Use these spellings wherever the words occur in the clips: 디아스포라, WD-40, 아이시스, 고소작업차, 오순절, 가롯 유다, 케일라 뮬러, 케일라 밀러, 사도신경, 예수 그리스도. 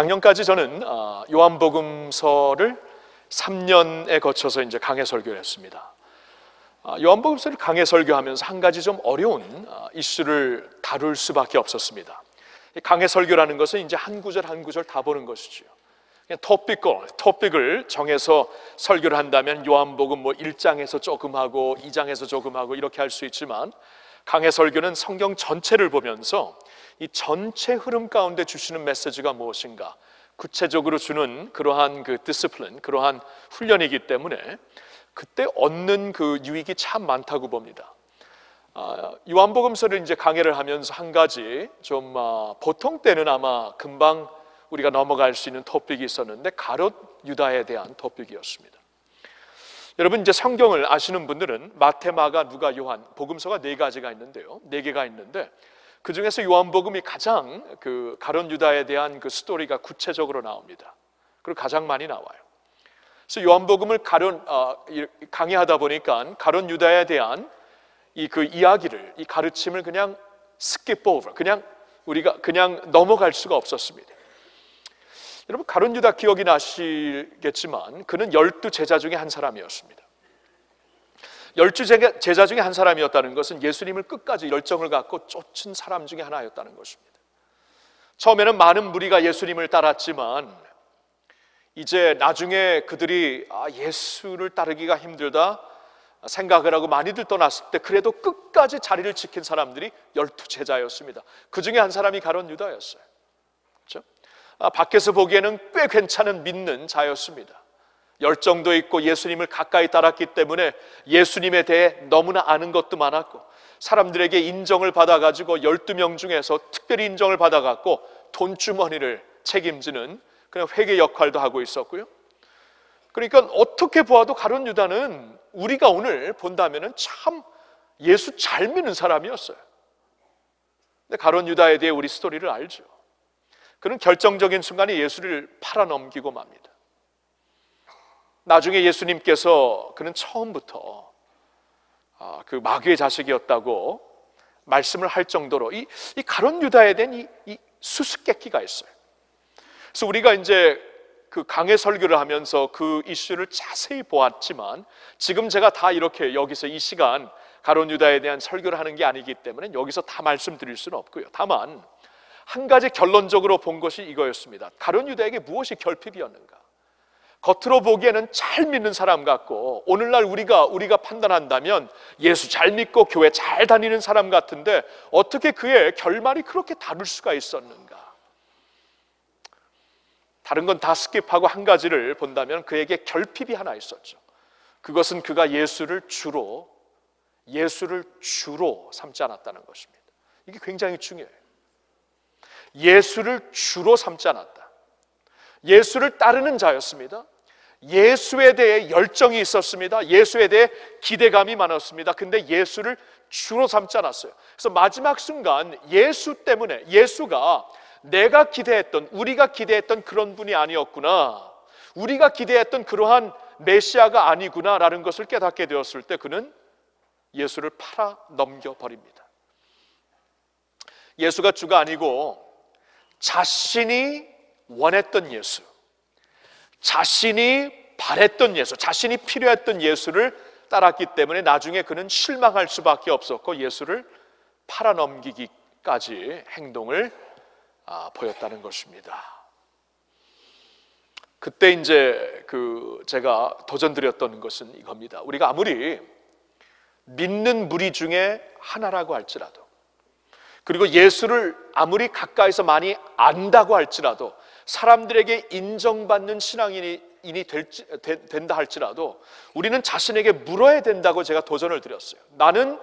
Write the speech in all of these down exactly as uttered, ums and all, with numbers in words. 작년까지 저는 요한복음서를 삼 년에 거쳐서 이제 강해 설교를 했습니다. 요한복음서를 강해 설교하면서 한 가지 좀 어려운 이슈를 다룰 수밖에 없었습니다. 강해 설교라는 것은 이제 한 구절 한 구절 다 보는 것이죠. 그냥 토픽을, 토픽을 정해서 설교를 한다면 요한복음 뭐 일 장에서 조금 하고 이 장에서 조금 하고 이렇게 할 수 있지만, 강해 설교는 성경 전체를 보면서 이 전체 흐름 가운데 주시는 메시지가 무엇인가 구체적으로 주는 그러한 그 디스플린, 그러한 훈련이기 때문에 그때 얻는 그 유익이 참 많다고 봅니다. 아, 요한복음서를 이제 강해를 하면서 한 가지 좀 아, 보통 때는 아마 금방 우리가 넘어갈 수 있는 토픽이 있었는데 가롯 유다에 대한 토픽이었습니다. 여러분 이제 성경을 아시는 분들은 마태, 마가, 누가, 요한 복음서가 네 가지가 있는데요. 네 개가 있는데 그 중에서 요한복음이 가장 그 가롯 유다에 대한 그 스토리가 구체적으로 나옵니다. 그리고 가장 많이 나와요. 그래서 요한복음을 가론, 어, 강의하다 보니까 가롯 유다에 대한 이 그 이야기를, 이 가르침을 그냥 skip over, 그냥 우리가 그냥 넘어갈 수가 없었습니다. 여러분 가롯 유다 기억이 나시겠지만 그는 열두 제자 중에 한 사람이었습니다. 열두 제자 중에 한 사람이었다는 것은 예수님을 끝까지 열정을 갖고 쫓은 사람 중에 하나였다는 것입니다. 처음에는 많은 무리가 예수님을 따랐지만 이제 나중에 그들이 아, 예수를 따르기가 힘들다 생각을 하고 많이들 떠났을 때 그래도 끝까지 자리를 지킨 사람들이 열두 제자였습니다. 그 중에 한 사람이 가롯 유다였어요. 그렇죠? 아, 밖에서 보기에는 꽤 괜찮은 믿는 자였습니다. 열정도 있고 예수님을 가까이 따랐기 때문에 예수님에 대해 너무나 아는 것도 많았고 사람들에게 인정을 받아가지고 열두 명 중에서 특별히 인정을 받아갖고 돈주머니를 책임지는 그런 회계 역할도 하고 있었고요. 그러니까 어떻게 보아도 가롯 유다는 우리가 오늘 본다면 참 예수 잘 믿는 사람이었어요. 근데 가롯 유다에 대해 우리 스토리를 알죠. 그는 결정적인 순간에 예수를 팔아넘기고 맙니다. 나중에 예수님께서 그는 처음부터 아, 그 마귀의 자식이었다고 말씀을 할 정도로 이, 이 가롯 유다에 대한 이, 이 수수께끼가 있어요. 그래서 우리가 이제 그 강해 설교를 하면서 그 이슈를 자세히 보았지만 지금 제가 다 이렇게 여기서 이 시간 가롯 유다에 대한 설교를 하는 게 아니기 때문에 여기서 다 말씀드릴 수는 없고요. 다만 한 가지 결론적으로 본 것이 이거였습니다. 가롯 유다에게 무엇이 결핍이었는가? 겉으로 보기에는 잘 믿는 사람 같고 오늘날 우리가 우리가 판단한다면 예수 잘 믿고 교회 잘 다니는 사람 같은데 어떻게 그의 결말이 그렇게 다를 수가 있었는가? 다른 건 다 스킵하고 한 가지를 본다면 그에게 결핍이 하나 있었죠. 그것은 그가 예수를 주로 예수를 주로 삼지 않았다는 것입니다. 이게 굉장히 중요해요. 예수를 주로 삼지 않았다. 예수를 따르는 자였습니다. 예수에 대해 열정이 있었습니다. 예수에 대해 기대감이 많았습니다. 근데 예수를 주로 삼지 않았어요. 그래서 마지막 순간 예수 때문에 예수가 내가 기대했던, 우리가 기대했던 그런 분이 아니었구나, 우리가 기대했던 그러한 메시아가 아니구나라는 것을 깨닫게 되었을 때 그는 예수를 팔아 넘겨버립니다. 예수가 주가 아니고 자신이 원했던 예수, 자신이 바랬던 예수, 자신이 필요했던 예수를 따랐기 때문에 나중에 그는 실망할 수밖에 없었고 예수를 팔아넘기기까지 행동을 아, 보였다는 것입니다. 그때 이제 그 제가 도전드렸던 것은 이겁니다. 우리가 아무리 믿는 무리 중에 하나라고 할지라도, 그리고 예수를 아무리 가까이서 많이 안다고 할지라도, 사람들에게 인정받는 신앙인이 될지, 되, 된다 할지라도 우리는 자신에게 물어야 된다고 제가 도전을 드렸어요. 나는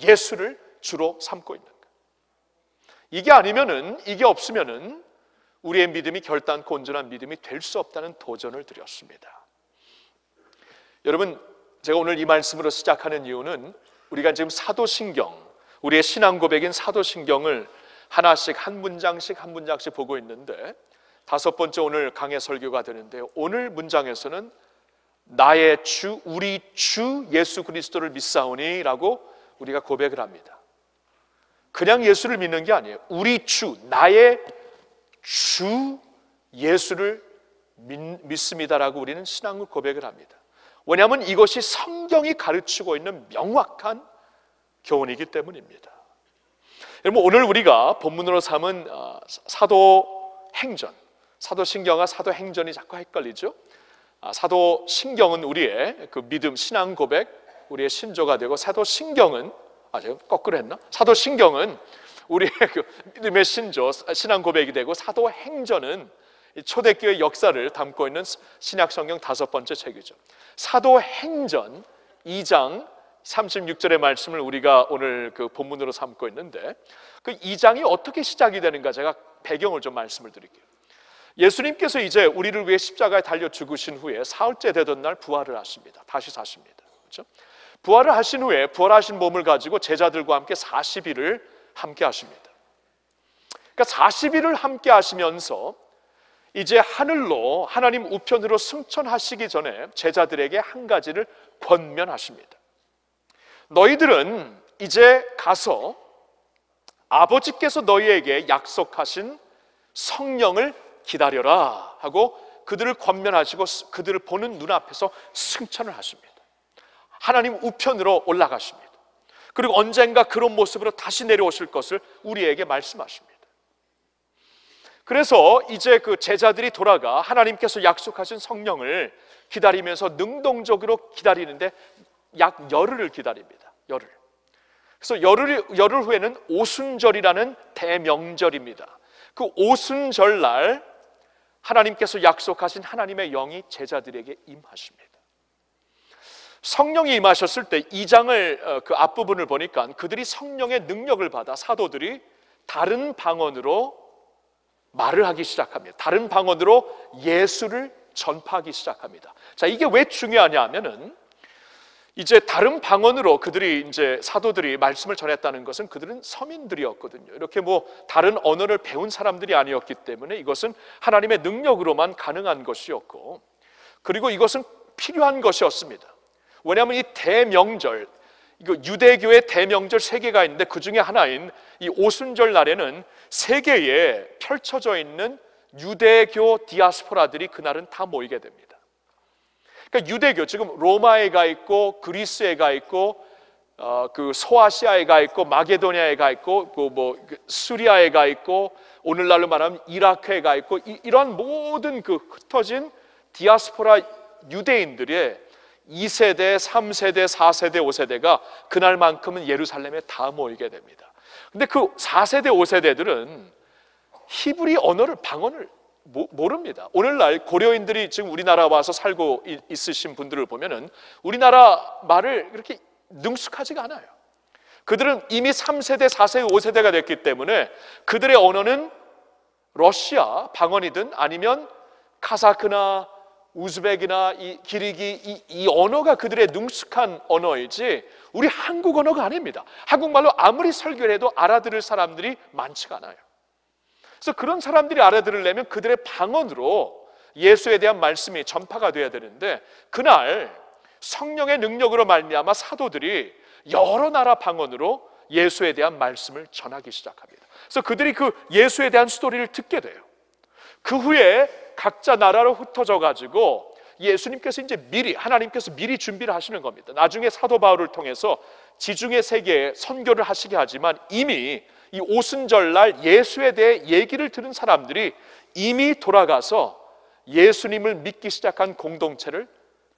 예수를 주로 삼고 있는가? 이게 아니면은, 이게 없으면은 우리의 믿음이 결단코 온전한 믿음이 될 수 없다는 도전을 드렸습니다. 여러분, 제가 오늘 이 말씀으로 시작하는 이유는 우리가 지금 사도신경, 우리의 신앙 고백인 사도신경을 하나씩 한 문장씩 한 문장씩 보고 있는데 다섯 번째 오늘 강해 설교가 되는데요. 오늘 문장에서는 나의 주, 우리 주 예수 그리스도를 믿사오니 라고 우리가 고백을 합니다. 그냥 예수를 믿는 게 아니에요. 우리 주, 나의 주 예수를 믿습니다라고 우리는 신앙을 고백을 합니다. 왜냐하면 이것이 성경이 가르치고 있는 명확한 교훈이기 때문입니다. 여러분, 오늘 우리가 본문으로 삼은 사도행전, 사도신경과 사도행전이 자꾸 헷갈리죠? 사도신경은 우리의 그 믿음, 신앙 고백, 우리의 신조가 되고, 사도신경은, 아, 제가 거꾸로 했나? 사도신경은 우리의 그 믿음의 신조, 신앙 고백이 되고, 사도행전은 초대교회 역사를 담고 있는 신약성경 다섯 번째 책이죠. 사도행전 이 장 삼십육 절의 말씀을 우리가 오늘 그 본문으로 삼고 있는데, 그 이 장이 어떻게 시작이 되는가 제가 배경을 좀 말씀을 드릴게요. 예수님께서 이제 우리를 위해 십자가에 달려 죽으신 후에 사흘째 되던 날 부활을 하십니다. 다시 사십니다. 그렇죠? 부활을 하신 후에 부활하신 몸을 가지고 제자들과 함께 사십 일을 함께 하십니다. 그러니까 사십 일을 함께 하시면서 이제 하늘로, 하나님 우편으로 승천하시기 전에 제자들에게 한 가지를 권면하십니다. 너희들은 이제 가서 아버지께서 너희에게 약속하신 성령을 기다려라 하고 그들을 권면하시고 그들을 보는 눈앞에서 승천을 하십니다. 하나님 우편으로 올라가십니다. 그리고 언젠가 그런 모습으로 다시 내려오실 것을 우리에게 말씀하십니다. 그래서 이제 그 제자들이 돌아가 하나님께서 약속하신 성령을 기다리면서 능동적으로 기다리는데 약 열흘을 기다립니다. 열흘. 그래서 열흘, 열흘 후에는 오순절이라는 대명절입니다. 그 오순절날 하나님께서 약속하신 하나님의 영이 제자들에게 임하십니다. 성령이 임하셨을 때 이 장을 그 앞부분을 보니까 그들이 성령의 능력을 받아 사도들이 다른 방언으로 말을 하기 시작합니다. 다른 방언으로 예수를 전파하기 시작합니다. 자, 이게 왜 중요하냐 하면은 이제 다른 방언으로 그들이 이제 사도들이 말씀을 전했다는 것은 그들은 서민들이었거든요. 이렇게 뭐 다른 언어를 배운 사람들이 아니었기 때문에 이것은 하나님의 능력으로만 가능한 것이었고, 그리고 이것은 필요한 것이었습니다. 왜냐하면 이 대명절, 유대교의 대명절 세 개가 있는데 그 중에 하나인 이 오순절 날에는 세계에 펼쳐져 있는 유대교 디아스포라들이 그날은 다 모이게 됩니다. 그러니까 유대교, 지금 로마에 가 있고 그리스에 가 있고 어, 그 소아시아에 가 있고 마게도니아에 가 있고 그 뭐 수리아에 가 있고 오늘날로 말하면 이라크에 가 있고 이, 이런 모든 그 흩어진 디아스포라 유대인들의 이 세대, 삼 세대, 사 세대, 오 세대가 그날만큼은 예루살렘에 다 모이게 됩니다. 근데 그 사 세대, 오 세대들은 히브리 언어를, 방언을 모릅니다. 오늘날 고려인들이 지금 우리나라 와서 살고 있으신 분들을 보면은 우리나라 말을 그렇게 능숙하지가 않아요. 그들은 이미 삼 세대, 사 세대, 오 세대가 됐기 때문에 그들의 언어는 러시아 방언이든 아니면 카사크나 우즈벡이나 이 기리기 이, 이 언어가 그들의 능숙한 언어이지 우리 한국 언어가 아닙니다. 한국말로 아무리 설교를 해도 알아들을 사람들이 많지가 않아요. 그래서 그런 사람들이 알아들으려면 그들의 방언으로 예수에 대한 말씀이 전파가 돼야 되는데, 그날 성령의 능력으로 말미암아 사도들이 여러 나라 방언으로 예수에 대한 말씀을 전하기 시작합니다. 그래서 그들이 그 예수에 대한 스토리를 듣게 돼요. 그 후에 각자 나라로 흩어져 가지고 예수님께서 이제 미리, 하나님께서 미리 준비를 하시는 겁니다. 나중에 사도 바울을 통해서 지중해 세계에 선교를 하시게 하지만 이미 이 오순절날 예수에 대해 얘기를 들은 사람들이 이미 돌아가서 예수님을 믿기 시작한 공동체를,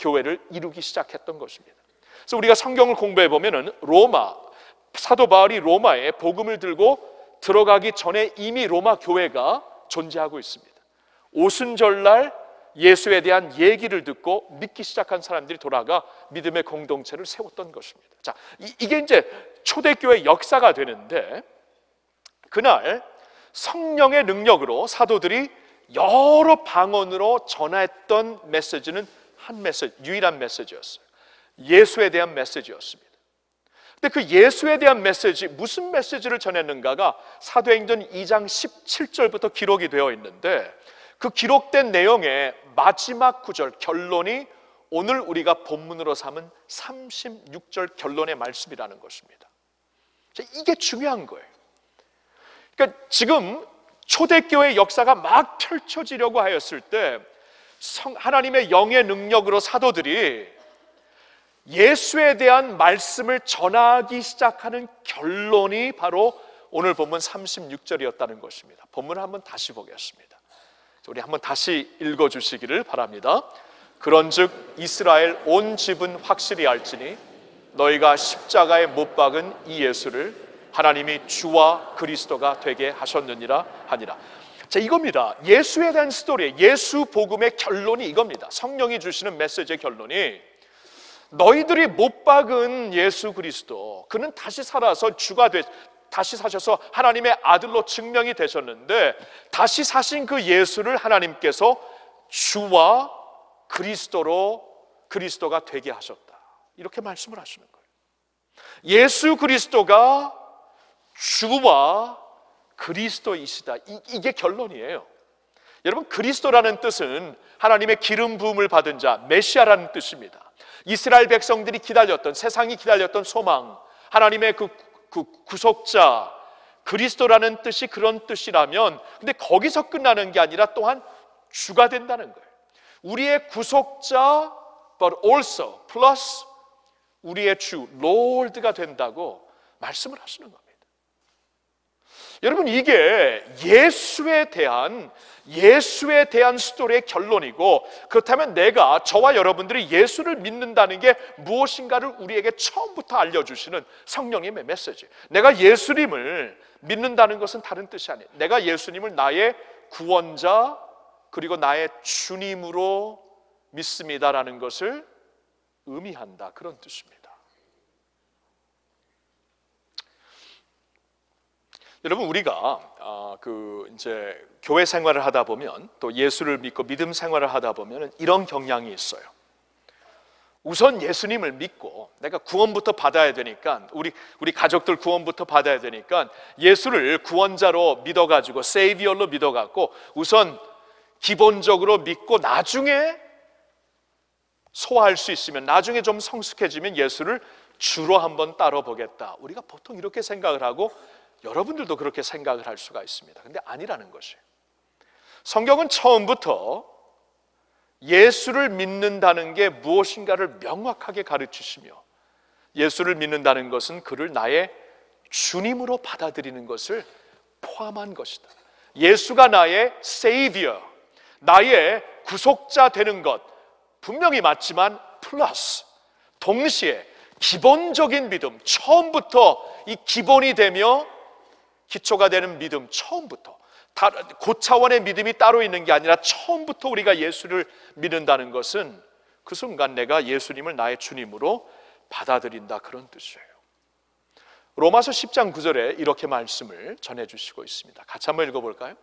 교회를 이루기 시작했던 것입니다. 그래서 우리가 성경을 공부해 보면은 로마, 사도 바울이 로마에 복음을 들고 들어가기 전에 이미 로마 교회가 존재하고 있습니다. 오순절날 예수에 대한 얘기를 듣고 믿기 시작한 사람들이 돌아가 믿음의 공동체를 세웠던 것입니다. 자, 이게 이제 초대교회 역사가 되는데, 그날 성령의 능력으로 사도들이 여러 방언으로 전했던 메시지는 한 메시지, 유일한 메시지였어요. 예수에 대한 메시지였습니다. 근데 그 예수에 대한 메시지, 무슨 메시지를 전했는가가 사도행전 이 장 십칠 절부터 기록이 되어 있는데, 그 기록된 내용의 마지막 구절, 결론이 오늘 우리가 본문으로 삼은 삼십육 절 결론의 말씀이라는 것입니다. 이게 중요한 거예요. 그러니까 지금 초대교회 역사가 막 펼쳐지려고 하였을 때 성, 하나님의 영의 능력으로 사도들이 예수에 대한 말씀을 전하기 시작하는 결론이 바로 오늘 본문 삼십육 절이었다는 것입니다. 본문을 한번 다시 보겠습니다. 우리 한번 다시 읽어주시기를 바랍니다. 그런즉 이스라엘 온 집은 확실히 알지니 너희가 십자가에 못 박은 이 예수를 하나님이 주와 그리스도가 되게 하셨느니라 하니라. 자, 이겁니다. 예수에 대한 스토리, 예수 복음의 결론이 이겁니다. 성령이 주시는 메시지의 결론이 너희들이 못 박은 예수 그리스도, 그는 다시 살아서 주가 되, 다시 사셔서 하나님의 아들로 증명이 되셨는데, 다시 사신 그 예수를 하나님께서 주와 그리스도로 그리스도가 되게 하셨다, 이렇게 말씀을 하시는 거예요. 예수 그리스도가 주와 그리스도이시다, 이, 이게 결론이에요. 여러분, 그리스도라는 뜻은 하나님의 기름 부음을 받은 자, 메시아라는 뜻입니다. 이스라엘 백성들이 기다렸던, 세상이 기다렸던 소망, 하나님의 그, 그 구속자 그리스도라는 뜻이 그런 뜻이라면, 근데 거기서 끝나는 게 아니라 또한 주가 된다는 거예요. 우리의 구속자 but also plus 우리의 주, 롤드가 된다고 말씀을 하시는 겁니다. 여러분, 이게 예수에 대한 예수에 대한 스토리의 결론이고, 그렇다면 내가, 저와 여러분들이 예수를 믿는다는 게 무엇인가를 우리에게 처음부터 알려주시는 성령님의 메시지. 내가 예수님을 믿는다는 것은 다른 뜻이 아니에요. 내가 예수님을 나의 구원자 그리고 나의 주님으로 믿습니다라는 것을 의미한다, 그런 뜻입니다. 여러분, 우리가 그 이제 교회 생활을 하다 보면, 또 예수를 믿고 믿음 생활을 하다 보면 이런 경향이 있어요. 우선 예수님을 믿고 내가 구원부터 받아야 되니까, 우리 우리 가족들 구원부터 받아야 되니까 예수를 구원자로 믿어가지고 세이비얼로 믿어갖고 우선 기본적으로 믿고, 나중에 소화할 수 있으면, 나중에 좀 성숙해지면 예수를 주로 한번 따라보겠다, 우리가 보통 이렇게 생각을 하고 여러분들도 그렇게 생각을 할 수가 있습니다. 근데 아니라는 것이에요. 성경은 처음부터 예수를 믿는다는 게 무엇인가를 명확하게 가르치시며, 예수를 믿는다는 것은 그를 나의 주님으로 받아들이는 것을 포함한 것이다. 예수가 나의 세이비어, 나의 구속자 되는 것 분명히 맞지만 플러스 동시에 기본적인 믿음, 처음부터 이 기본이 되며 기초가 되는 믿음, 처음부터 고차원의 믿음이 따로 있는 게 아니라 처음부터 우리가 예수를 믿는다는 것은 그 순간 내가 예수님을 나의 주님으로 받아들인다, 그런 뜻이에요. 로마서 십 장 구 절에 이렇게 말씀을 전해주시고 있습니다. 같이 한번 읽어볼까요?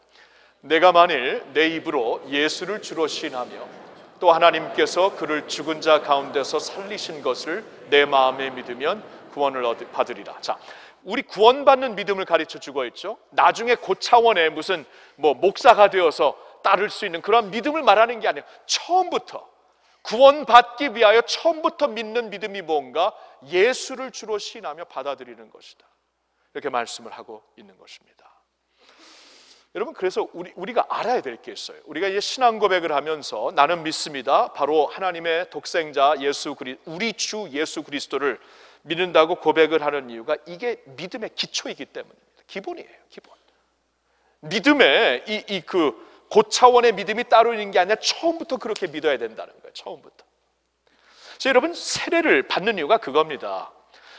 내가 만일 내 입으로 예수를 주로 시인하며 또 하나님께서 그를 죽은 자 가운데서 살리신 것을 내 마음에 믿으면 구원을 받으리라. 자, 우리 구원받는 믿음을 가르쳐주고 있죠. 나중에 고차원의 무슨 뭐 목사가 되어서 따를 수 있는 그런 믿음을 말하는 게 아니에요. 처음부터 구원받기 위하여 처음부터 믿는 믿음이 뭔가, 예수를 주로 신하며 받아들이는 것이다, 이렇게 말씀을 하고 있는 것입니다. 여러분, 그래서 우리, 우리가 알아야 될 게 있어요. 우리가 이제 신앙 고백을 하면서 나는 믿습니다, 바로 하나님의 독생자 예수 그리스도, 우리 주 예수 그리스도를 믿는다고 고백을 하는 이유가 이게 믿음의 기초이기 때문입니다. 기본이에요, 기본. 믿음의 이, 이 그 고차원의 믿음이 따로 있는 게 아니라 처음부터 그렇게 믿어야 된다는 거예요, 처음부터. 그래서 여러분, 세례를 받는 이유가 그겁니다.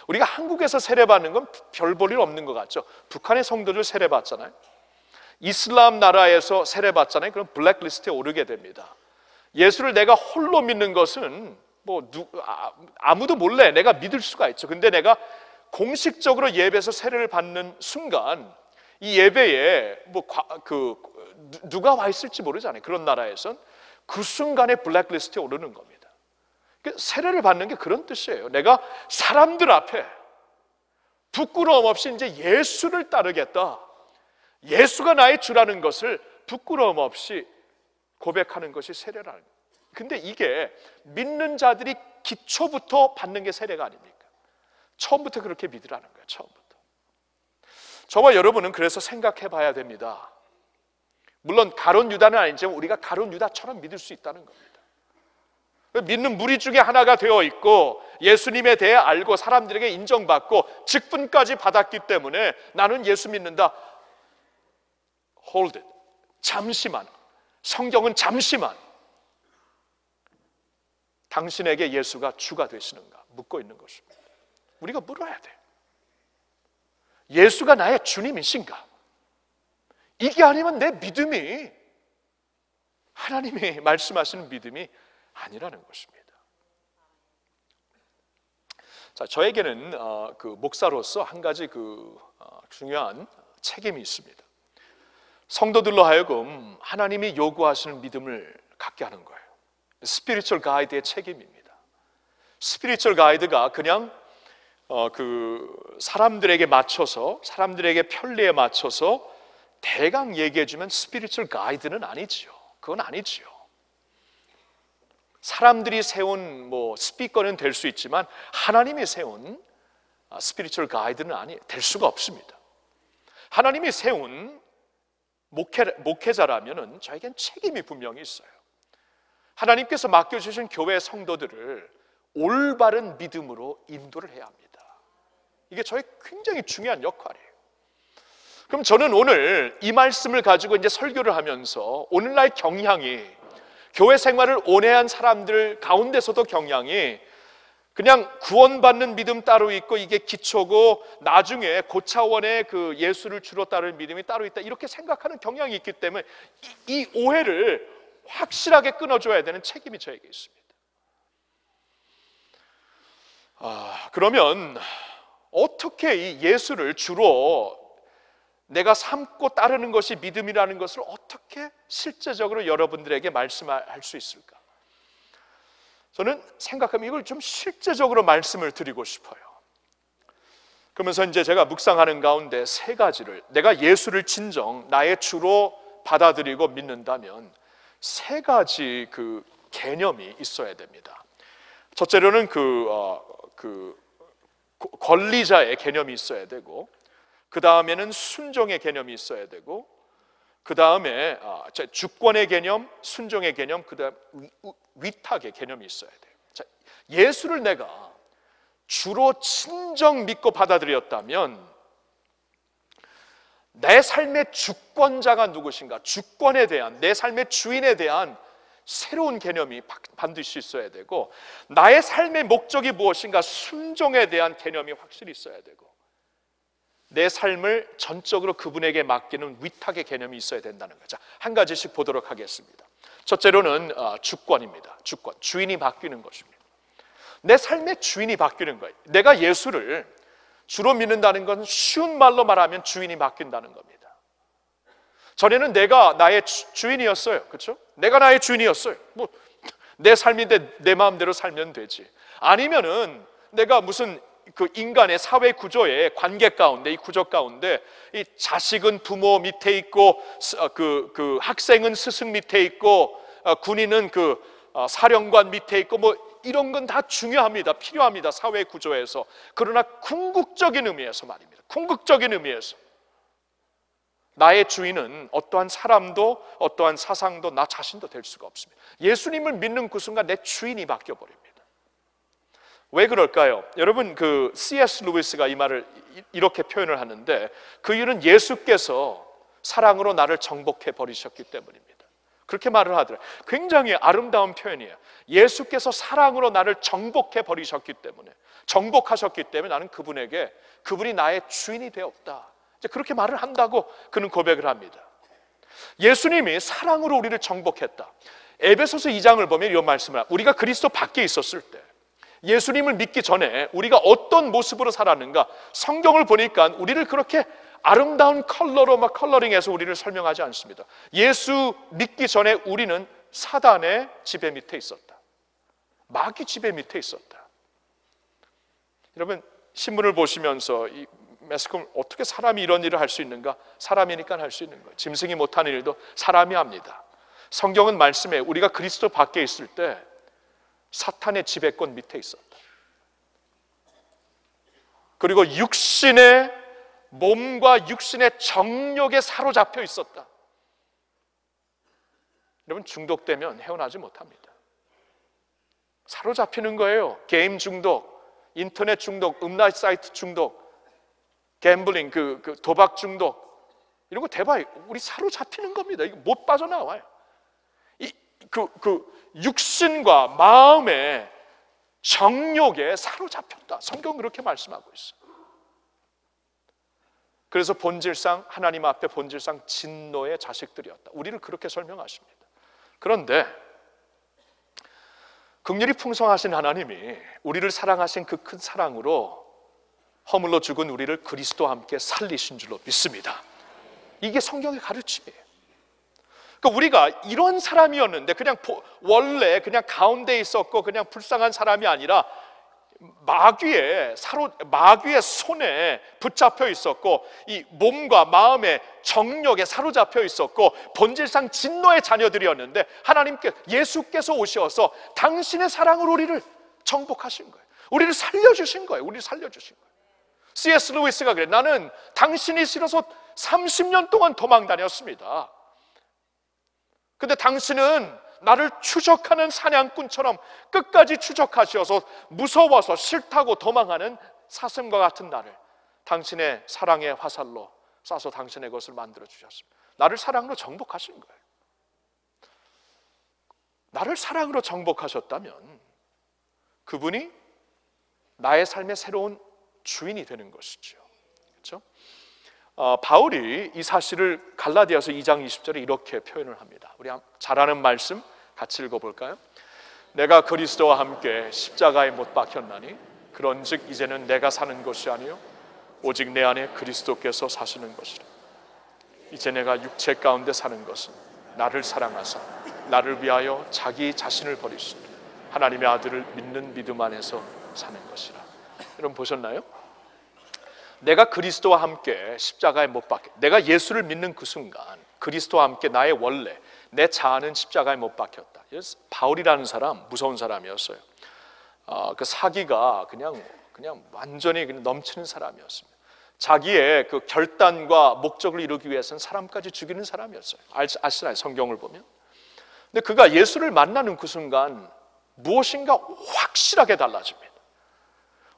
우리가 한국에서 세례받는 건 별 볼일 없는 것 같죠. 북한의 성도들 세례받잖아요. 이슬람 나라에서 세례받잖아요. 그럼 블랙리스트에 오르게 됩니다. 예수를 내가 홀로 믿는 것은 뭐 누, 아, 아무도 몰래 내가 믿을 수가 있죠. 근데 내가 공식적으로 예배에서 세례를 받는 순간 이 예배에 뭐 그 누가 와 있을지 모르잖아요. 그런 나라에선 그 순간에 블랙리스트에 오르는 겁니다. 그러니까 세례를 받는 게 그런 뜻이에요. 내가 사람들 앞에 부끄러움 없이 이제 예수를 따르겠다, 예수가 나의 주라는 것을 부끄러움 없이 고백하는 것이 세례라는 거예요. 근데 이게 믿는 자들이 기초부터 받는 게 세례가 아닙니까? 처음부터 그렇게 믿으라는 거예요, 처음부터. 저와 여러분은 그래서 생각해 봐야 됩니다. 물론 가룟 유다는 아니지만 우리가 가룟 유다처럼 믿을 수 있다는 겁니다. 믿는 무리 중에 하나가 되어 있고 예수님에 대해 알고 사람들에게 인정받고 직분까지 받았기 때문에 나는 예수 믿는다. Hold it. 잠시만. 성경은 잠시만 당신에게 예수가 주가 되시는가 묻고 있는 것입니다. 우리가 물어야 돼. 예수가 나의 주님이신가? 이게 아니면 내 믿음이 하나님이 말씀하시는 믿음이 아니라는 것입니다. 자, 저에게는 어, 그 목사로서 한 가지 그 어, 중요한 책임이 있습니다. 성도들로 하여금 하나님이 요구하시는 믿음을 갖게 하는 거예요. 스피리추얼 가이드의 책임입니다. 스피리추얼 가이드가 그냥 어, 그 사람들에게 맞춰서 사람들에게 편리에 맞춰서 대강 얘기해주면 스피리추얼 가이드는 아니지요. 그건 아니지요. 사람들이 세운 뭐 스피커는 될 수 있지만 하나님이 세운 스피리추얼 가이드는 아니 될 수가 없습니다. 하나님이 세운 목회, 목회자라면은 저에겐 책임이 분명히 있어요. 하나님께서 맡겨주신 교회 성도들을 올바른 믿음으로 인도를 해야 합니다. 이게 저의 굉장히 중요한 역할이에요. 그럼 저는 오늘 이 말씀을 가지고 이제 설교를 하면서 오늘날 경향이 교회 생활을 오해한 사람들 가운데서도 경향이 그냥 구원받는 믿음 따로 있고 이게 기초고 나중에 고차원의 그 예수를 주로 따르는 믿음이 따로 있다 이렇게 생각하는 경향이 있기 때문에 이, 이 오해를 확실하게 끊어줘야 되는 책임이 저에게 있습니다. 아, 그러면 어떻게 이 예수를 주로 내가 삼고 따르는 것이 믿음이라는 것을 어떻게 실제적으로 여러분들에게 말씀할 수 있을까? 저는 생각하면 이걸 좀 실제적으로 말씀을 드리고 싶어요. 그러면서 이제 제가 묵상하는 가운데 세 가지를 내가 예수를 진정 나의 주로 받아들이고 믿는다면 세 가지 그 개념이 있어야 됩니다. 첫째로는 그, 어, 그 권리자의 개념이 있어야 되고 그 다음에는 순종의 개념이 있어야 되고 그 다음에 아, 주권의 개념, 순종의 개념, 그 다음 위탁의 개념이 있어야 돼요. 자, 예수를 내가 주로 진정 믿고 받아들였다면 내 삶의 주권자가 누구신가, 주권에 대한, 내 삶의 주인에 대한 새로운 개념이 반드시 있어야 되고 나의 삶의 목적이 무엇인가, 순종에 대한 개념이 확실히 있어야 되고 내 삶을 전적으로 그분에게 맡기는 위탁의 개념이 있어야 된다는 거죠. 한 가지씩 보도록 하겠습니다. 첫째로는 주권입니다. 주권, 주인이 바뀌는 것입니다. 내 삶의 주인이 바뀌는 거예요. 내가 예수를 주로 믿는다는 건 쉬운 말로 말하면 주인이 바뀐다는 겁니다. 전에는 내가 나의 주인이었어요. 그렇죠? 내가 나의 주인이었어요. 뭐 내 삶인데 내 마음대로 살면 되지. 아니면은 내가 무슨 그 인간의 사회 구조의 관계 가운데 이 구조 가운데 이 자식은 부모 밑에 있고 그, 그 학생은 스승 밑에 있고 군인은 그 사령관 밑에 있고 뭐 이런 건 다 중요합니다. 필요합니다. 사회 구조에서. 그러나 궁극적인 의미에서 말입니다. 궁극적인 의미에서 나의 주인은 어떠한 사람도 어떠한 사상도 나 자신도 될 수가 없습니다. 예수님을 믿는 그 순간 내 주인이 바뀌어버립니다. 왜 그럴까요? 여러분 그 씨 에스 루이스가 이 말을 이렇게 표현을 하는데 그 이유는 예수께서 사랑으로 나를 정복해 버리셨기 때문입니다. 그렇게 말을 하더라고요. 굉장히 아름다운 표현이에요. 예수께서 사랑으로 나를 정복해 버리셨기 때문에 정복하셨기 때문에 나는 그분에게 그분이 나의 주인이 되었다. 이제 그렇게 말을 한다고 그는 고백을 합니다. 예수님이 사랑으로 우리를 정복했다. 에베소서 이 장을 보면 이런 말씀을 합니다. 우리가 그리스도 밖에 있었을 때 예수님을 믿기 전에 우리가 어떤 모습으로 살았는가 성경을 보니까 우리를 그렇게 아름다운 컬러로 막 컬러링해서 우리를 설명하지 않습니다. 예수 믿기 전에 우리는 사단의 지배 밑에 있었다. 마귀 지배 밑에 있었다. 여러분 신문을 보시면서 이 매스컴 어떻게 사람이 이런 일을 할 수 있는가? 사람이니까 할 수 있는 거예요. 짐승이 못하는 일도 사람이 합니다. 성경은 말씀에 우리가 그리스도 밖에 있을 때 사탄의 지배권 밑에 있었다. 그리고 육신의 몸과 육신의 정욕에 사로잡혀 있었다. 여러분, 중독되면 헤어나지 못합니다. 사로잡히는 거예요. 게임 중독, 인터넷 중독, 음란 사이트 중독, 갬블링, 그, 그 도박 중독, 이런 거 대박, 우리 사로잡히는 겁니다. 이거 못 빠져나와요. 이, 그, 그 육신과 마음의 정욕에 사로잡혔다. 성경은 그렇게 말씀하고 있어요. 그래서 본질상 하나님 앞에 본질상 진노의 자식들이었다. 우리를 그렇게 설명하십니다. 그런데 긍휼이 풍성하신 하나님이 우리를 사랑하신 그 큰 사랑으로 허물로 죽은 우리를 그리스도와 함께 살리신 줄로 믿습니다. 이게 성경의 가르침이에요. 그러니까 우리가 이런 사람이었는데 그냥 원래 그냥 가운데 있었고 그냥 불쌍한 사람이 아니라 마귀의 사로 마귀의 손에 붙잡혀 있었고 이 몸과 마음의 정욕에 사로잡혀 있었고 본질상 진노의 자녀들이었는데 하나님께 예수께서 오셔서 당신의 사랑으로 우리를 정복하신 거예요. 우리를 살려주신 거예요. 우리를 살려주신 거예요. 씨에스 루이스가 그래. 나는 당신이 싫어서 삼십 년 동안 도망 다녔습니다. 근데 당신은 나를 추적하는 사냥꾼처럼 끝까지 추적하셔서 무서워서 싫다고 도망하는 사슴과 같은 나를 당신의 사랑의 화살로 쏴서 당신의 것을 만들어 주셨습니다. 나를 사랑으로 정복하신 거예요. 나를 사랑으로 정복하셨다면 그분이 나의 삶의 새로운 주인이 되는 것이죠. 그렇죠? 어, 바울이 이 사실을 갈라디아서 이 장 이십 절에 이렇게 표현을 합니다. 우리 잘 아는 말씀 같이 읽어볼까요? 내가 그리스도와 함께 십자가에 못 박혔나니 그런즉 이제는 내가 사는 것이 아니요 오직 내 안에 그리스도께서 사시는 것이라. 이제 내가 육체 가운데 사는 것은 나를 사랑하사 나를 위하여 자기 자신을 버리신 하나님의 아들을 믿는 믿음 안에서 사는 것이라. 여러분 보셨나요? 내가 그리스도와 함께 십자가에 못 박혀 내가 예수를 믿는 그 순간 그리스도와 함께 나의 원래 내 자아는 십자가에 못 박혔다. 바울이라는 사람 무서운 사람이었어요. 아, 그 사기가 그냥 그냥 완전히 그냥 넘치는 사람이었습니다. 자기의 그 결단과 목적을 이루기 위해서는 사람까지 죽이는 사람이었어요. 아시나요? 성경을 보면. 근데 그가 예수를 만나는 그 순간 무엇인가 확실하게 달라집니다.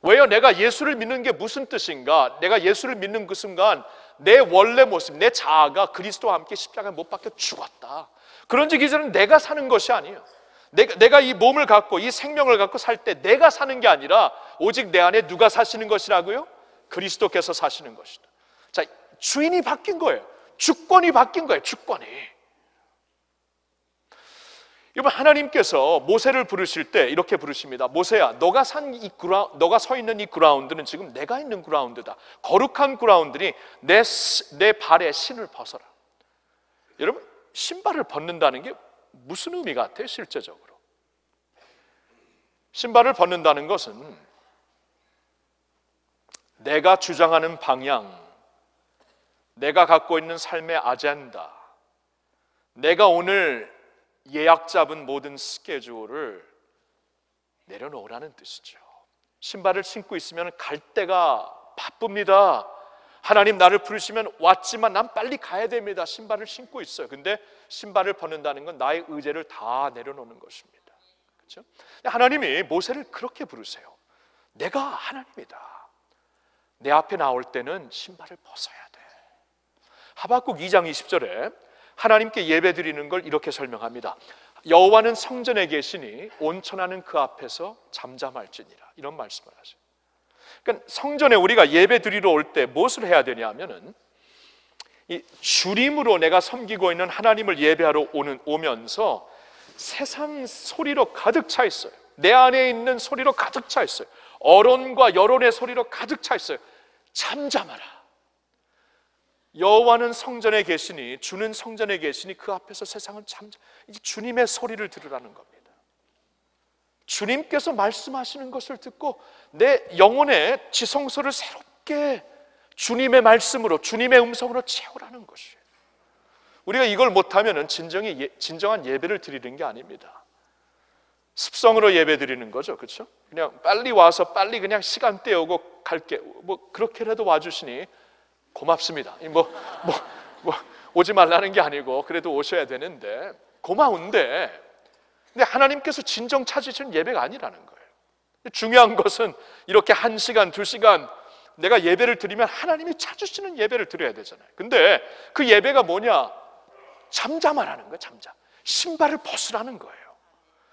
왜요? 내가 예수를 믿는 게 무슨 뜻인가? 내가 예수를 믿는 그 순간 내 원래 모습, 내 자아가 그리스도와 함께 십자가에 못 박혀 죽었다. 그런즉 이제는 내가 사는 것이 아니에요. 내가, 내가 이 몸을 갖고 이 생명을 갖고 살 때 내가 사는 게 아니라 오직 내 안에 누가 사시는 것이라고요? 그리스도께서 사시는 것이다. 자, 주인이 바뀐 거예요. 주권이 바뀐 거예요. 주권이. 여러분, 하나님께서 모세를 부르실 때 이렇게 부르십니다. 모세야, 너가 산 이 그라, 너가 서 있는 이 그라운드는 지금 내가 있는 그라운드다. 거룩한 그라운드니 내, 내 발에 신을 벗어라. 여러분, 신발을 벗는다는 게 무슨 의미 같아요? 실제적으로 신발을 벗는다는 것은 내가 주장하는 방향, 내가 갖고 있는 삶의 아젠다, 내가 오늘 예약 잡은 모든 스케줄을 내려놓으라는 뜻이죠. 신발을 신고 있으면 갈 때가 바쁩니다. 하나님 나를 부르시면 왔지만 난 빨리 가야 됩니다. 신발을 신고 있어요. 근데 신발을 벗는다는 건 나의 의제를 다 내려놓는 것입니다. 그렇죠? 하나님이 모세를 그렇게 부르세요. 내가 하나님이다. 내 앞에 나올 때는 신발을 벗어야 돼. 하박국 이 장 이십 절에 하나님께 예배드리는 걸 이렇게 설명합니다. 여호와는 성전에 계시니 온천하는 그 앞에서 잠잠할지니라. 이런 말씀을 하세요. 그러니까 성전에 우리가 예배드리러 올 때 무엇을 해야 되냐 하면은 이 주림으로 내가 섬기고 있는 하나님을 예배하러 오는, 오면서 세상 소리로 가득 차 있어요. 내 안에 있는 소리로 가득 차 있어요. 어론과 여론의 소리로 가득 차 있어요. 잠잠하라. 여호와는 성전에 계시니 주는 성전에 계시니 그 앞에서 세상은 참 이제 주님의 소리를 들으라는 겁니다. 주님께서 말씀하시는 것을 듣고 내 영혼의 지성소를 새롭게 주님의 말씀으로 주님의 음성으로 채우라는 것이에요. 우리가 이걸 못하면 진정이 예, 진정한 예배를 드리는 게 아닙니다. 습성으로 예배 드리는 거죠. 그렇죠? 그냥 빨리 와서 빨리 그냥 시간 때우고 갈게 뭐 그렇게라도 와주시니 고맙습니다. 뭐, 뭐, 뭐 오지 말라는 게 아니고 그래도 오셔야 되는데 고마운데, 근데 하나님께서 진정 찾으시는 예배가 아니라는 거예요. 중요한 것은 이렇게 한 시간, 두 시간 내가 예배를 드리면 하나님이 찾으시는 예배를 드려야 되잖아요. 근데 그 예배가 뭐냐? 잠잠하라는 거예요. 잠잠. 신발을 벗으라는 거예요.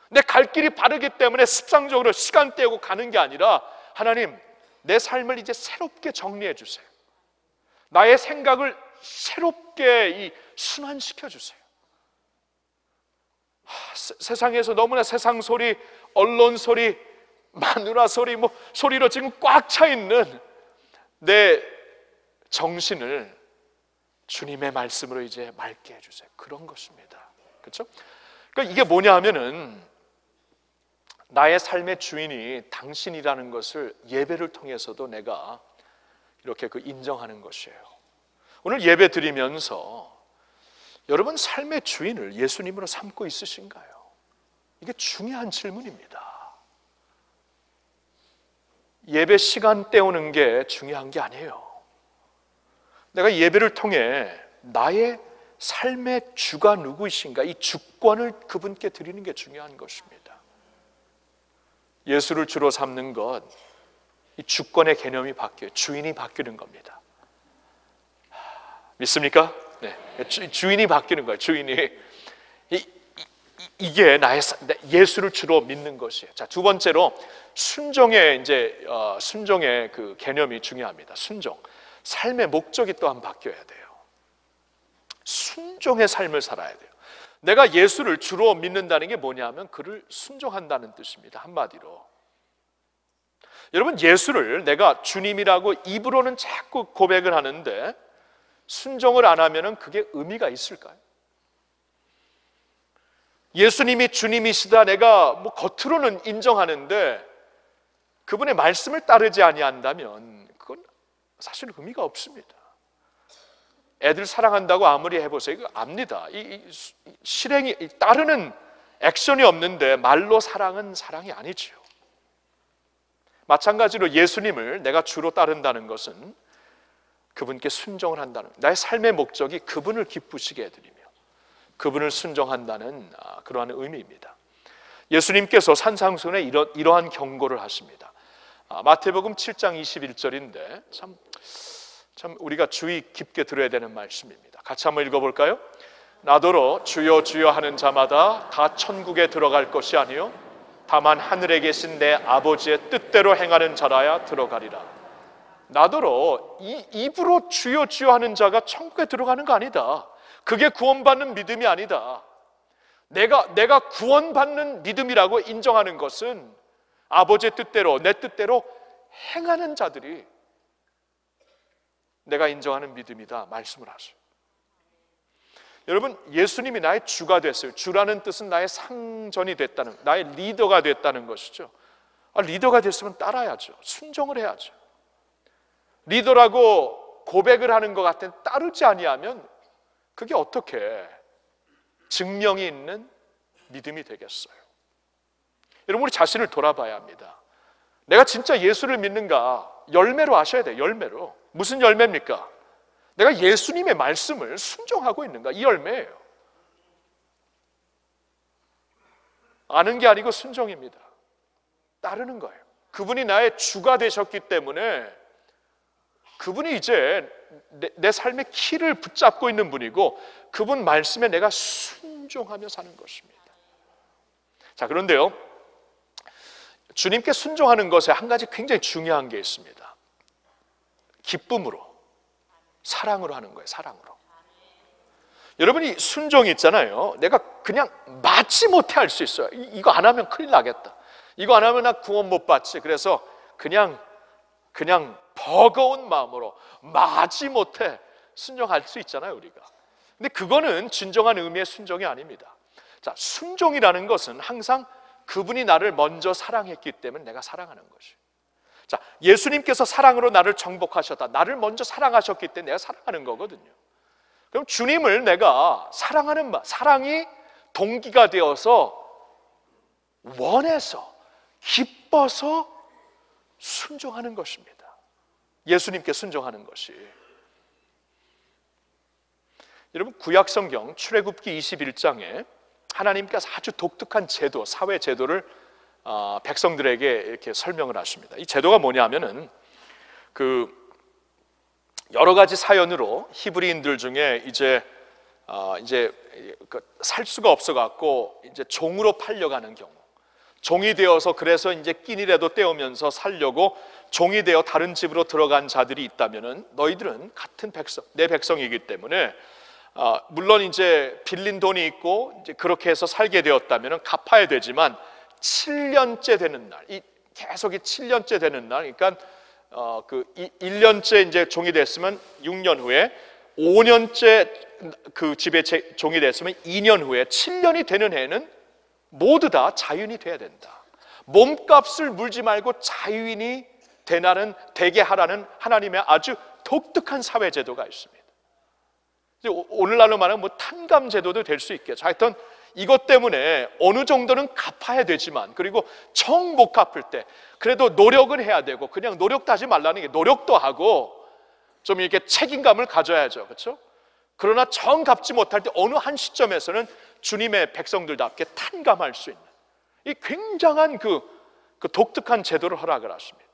내 갈 길이 바르기 때문에 습상적으로 시간 때우고 가는 게 아니라, 하나님 내 삶을 이제 새롭게 정리해 주세요. 나의 생각을 새롭게 이 순환시켜 주세요. 하, 세, 세상에서 너무나 세상 소리, 언론 소리, 마누라 소리, 뭐 소리로 지금 꽉 차 있는 내 정신을 주님의 말씀으로 이제 맑게 해주세요. 그런 것입니다. 그렇죠? 그러니까 이게 뭐냐 하면은, 나의 삶의 주인이 당신이라는 것을 예배를 통해서도 내가 이렇게 그 인정하는 것이에요. 오늘 예배 드리면서 여러분 삶의 주인을 예수님으로 삼고 있으신가요? 이게 중요한 질문입니다. 예배 시간 때우는 게 중요한 게 아니에요. 내가 예배를 통해 나의 삶의 주가 누구이신가, 이 주권을 그분께 드리는 게 중요한 것입니다. 예수를 주로 삼는 것, 이 주권의 개념이 바뀌어요. 주인이 바뀌는 겁니다. 믿습니까? 네. 주, 주인이 바뀌는 거예요. 주인이 이, 이, 이게 나의 예수를 주로 믿는 것이에요. 자, 두 번째로 순종의 이제 어, 순종의 그 개념이 중요합니다. 순종, 삶의 목적이 또한 바뀌어야 돼요. 순종의 삶을 살아야 돼요. 내가 예수를 주로 믿는다는 게 뭐냐면 그를 순종한다는 뜻입니다. 한마디로 여러분, 예수를 내가 주님이라고 입으로는 자꾸 고백을 하는데 순종을 안 하면은 그게 의미가 있을까요? 예수님이 주님이시다 내가 뭐 겉으로는 인정하는데 그분의 말씀을 따르지 아니한다면 그건 사실 의미가 없습니다. 애들 사랑한다고 아무리 해보세요. 이거 압니다. 이, 이, 실행이, 이 따르는 액션이 없는데 말로 사랑은 사랑이 아니지요. 마찬가지로 예수님을 내가 주로 따른다는 것은 그분께 순종을 한다는, 나의 삶의 목적이 그분을 기쁘시게 해드리며 그분을 순종한다는 그러한 의미입니다. 예수님께서 산상순에 이러, 이러한 경고를 하십니다. 마태복음 칠 장 이십일 절인데 참, 참 우리가 주의 깊게 들어야 되는 말씀입니다. 같이 한번 읽어볼까요? 나더러 주여 주여 하는 자마다 다 천국에 들어갈 것이 아니요 다만 하늘에 계신 내 아버지의 뜻대로 행하는 자라야 들어가리라. 나더러 이, 입으로 주여 주여 하는 자가 천국에 들어가는 거 아니다. 그게 구원받는 믿음이 아니다. 내가, 내가 구원받는 믿음이라고 인정하는 것은 아버지의 뜻대로, 내 뜻대로 행하는 자들이 내가 인정하는 믿음이다 말씀을 하세요. 여러분, 예수님이 나의 주가 됐어요. 주라는 뜻은 나의 상전이 됐다는, 나의 리더가 됐다는 것이죠. 아, 리더가 됐으면 따라야죠. 순종을 해야죠. 리더라고 고백을 하는 것 같은, 따르지 아니하면 그게 어떻게 증명이 있는 믿음이 되겠어요? 여러분, 우리 자신을 돌아봐야 합니다. 내가 진짜 예수를 믿는가? 열매로 아셔야 돼요. 열매로. 무슨 열매입니까? 내가 예수님의 말씀을 순종하고 있는가? 이 열매예요. 아는 게 아니고 순종입니다. 따르는 거예요. 그분이 나의 주가 되셨기 때문에 그분이 이제 내, 내 삶의 키를 붙잡고 있는 분이고 그분 말씀에 내가 순종하며 사는 것입니다. 자, 그런데요, 주님께 순종하는 것에 한 가지 굉장히 중요한 게 있습니다. 기쁨으로, 사랑으로 하는 거예요. 사랑으로. 여러분이 순종이 있잖아요. 내가 그냥 맞지 못해 할 수 있어요. 이, 이거 안 하면 큰일 나겠다, 이거 안 하면 나 구원 못 받지. 그래서 그냥 그냥 버거운 마음으로 마지 못해 순종할 수 있잖아요, 우리가. 근데 그거는 진정한 의미의 순종이 아닙니다. 자, 순종이라는 것은 항상 그분이 나를 먼저 사랑했기 때문에 내가 사랑하는 것이에요. 자, 예수님께서 사랑으로 나를 정복하셨다, 나를 먼저 사랑하셨기 때문에 내가 사랑하는 거거든요. 그럼 주님을 내가 사랑하는 마, 사랑이 동기가 되어서 원해서, 기뻐서 순종하는 것입니다. 예수님께 순종하는 것이. 여러분, 구약성경 출애굽기 이십일 장에 하나님께서 아주 독특한 제도, 사회 제도를 어, 백성들에게 이렇게 설명을 하십니다. 이 제도가 뭐냐면은 그 여러 가지 사연으로 히브리인들 중에 이제 어, 이제 살 수가 없어 갖고 이제 종으로 팔려가는 경우, 종이 되어서 그래서 이제 끼니라도 떼우면서 살려고 종이 되어 다른 집으로 들어간 자들이 있다면은 너희들은 같은 백성, 내 백성이기 때문에 어, 물론 이제 빌린 돈이 있고 이제 그렇게 해서 살게 되었다면은 갚아야 되지만 칠 년째 되는 날, 이 계속 이 칠 년째 되는 날, 그러니까 어, 그 일 년째 이제 종이 됐으면 육 년 후에, 오 년째 그 집에 종이 됐으면 이 년 후에, 칠 년이 되는 해는 모두 다 자유인이 돼야 된다. 몸값을 물지 말고 자유인이 되나는, 되게 하라는 하나님의 아주 독특한 사회제도가 있습니다. 오늘날로 말하면 뭐 탄감제도도 될 수 있겠죠. 하여튼 이것 때문에 어느 정도는 갚아야 되지만, 그리고 정 못 갚을 때 그래도 노력을 해야 되고, 그냥 노력도 하지 말라는 게, 노력도 하고 좀 이렇게 책임감을 가져야죠. 그렇죠? 그러나 정 갚지 못할 때 어느 한 시점에서는 주님의 백성들답게 탄감할 수 있는 이 굉장한 그, 그 독특한 제도를 허락을 하십니다.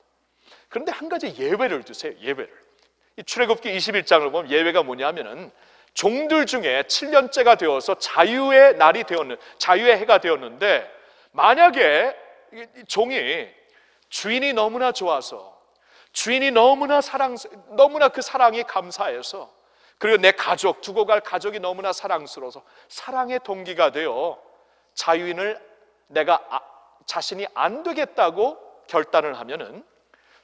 그런데 한 가지 예외를 두세요. 예외를. 이 출애굽기 이십일 장을 보면 예외가 뭐냐면은 종들 중에 칠 년째가 되어서 자유의 날이 되었는, 자유의 해가 되었는데, 만약에 종이 주인이 너무나 좋아서, 주인이 너무나 사랑, 너무나 그 사랑이 감사해서, 그리고 내 가족, 두고 갈 가족이 너무나 사랑스러워서 사랑의 동기가 되어 자유인을 내가 아, 자신이 안 되겠다고 결단을 하면은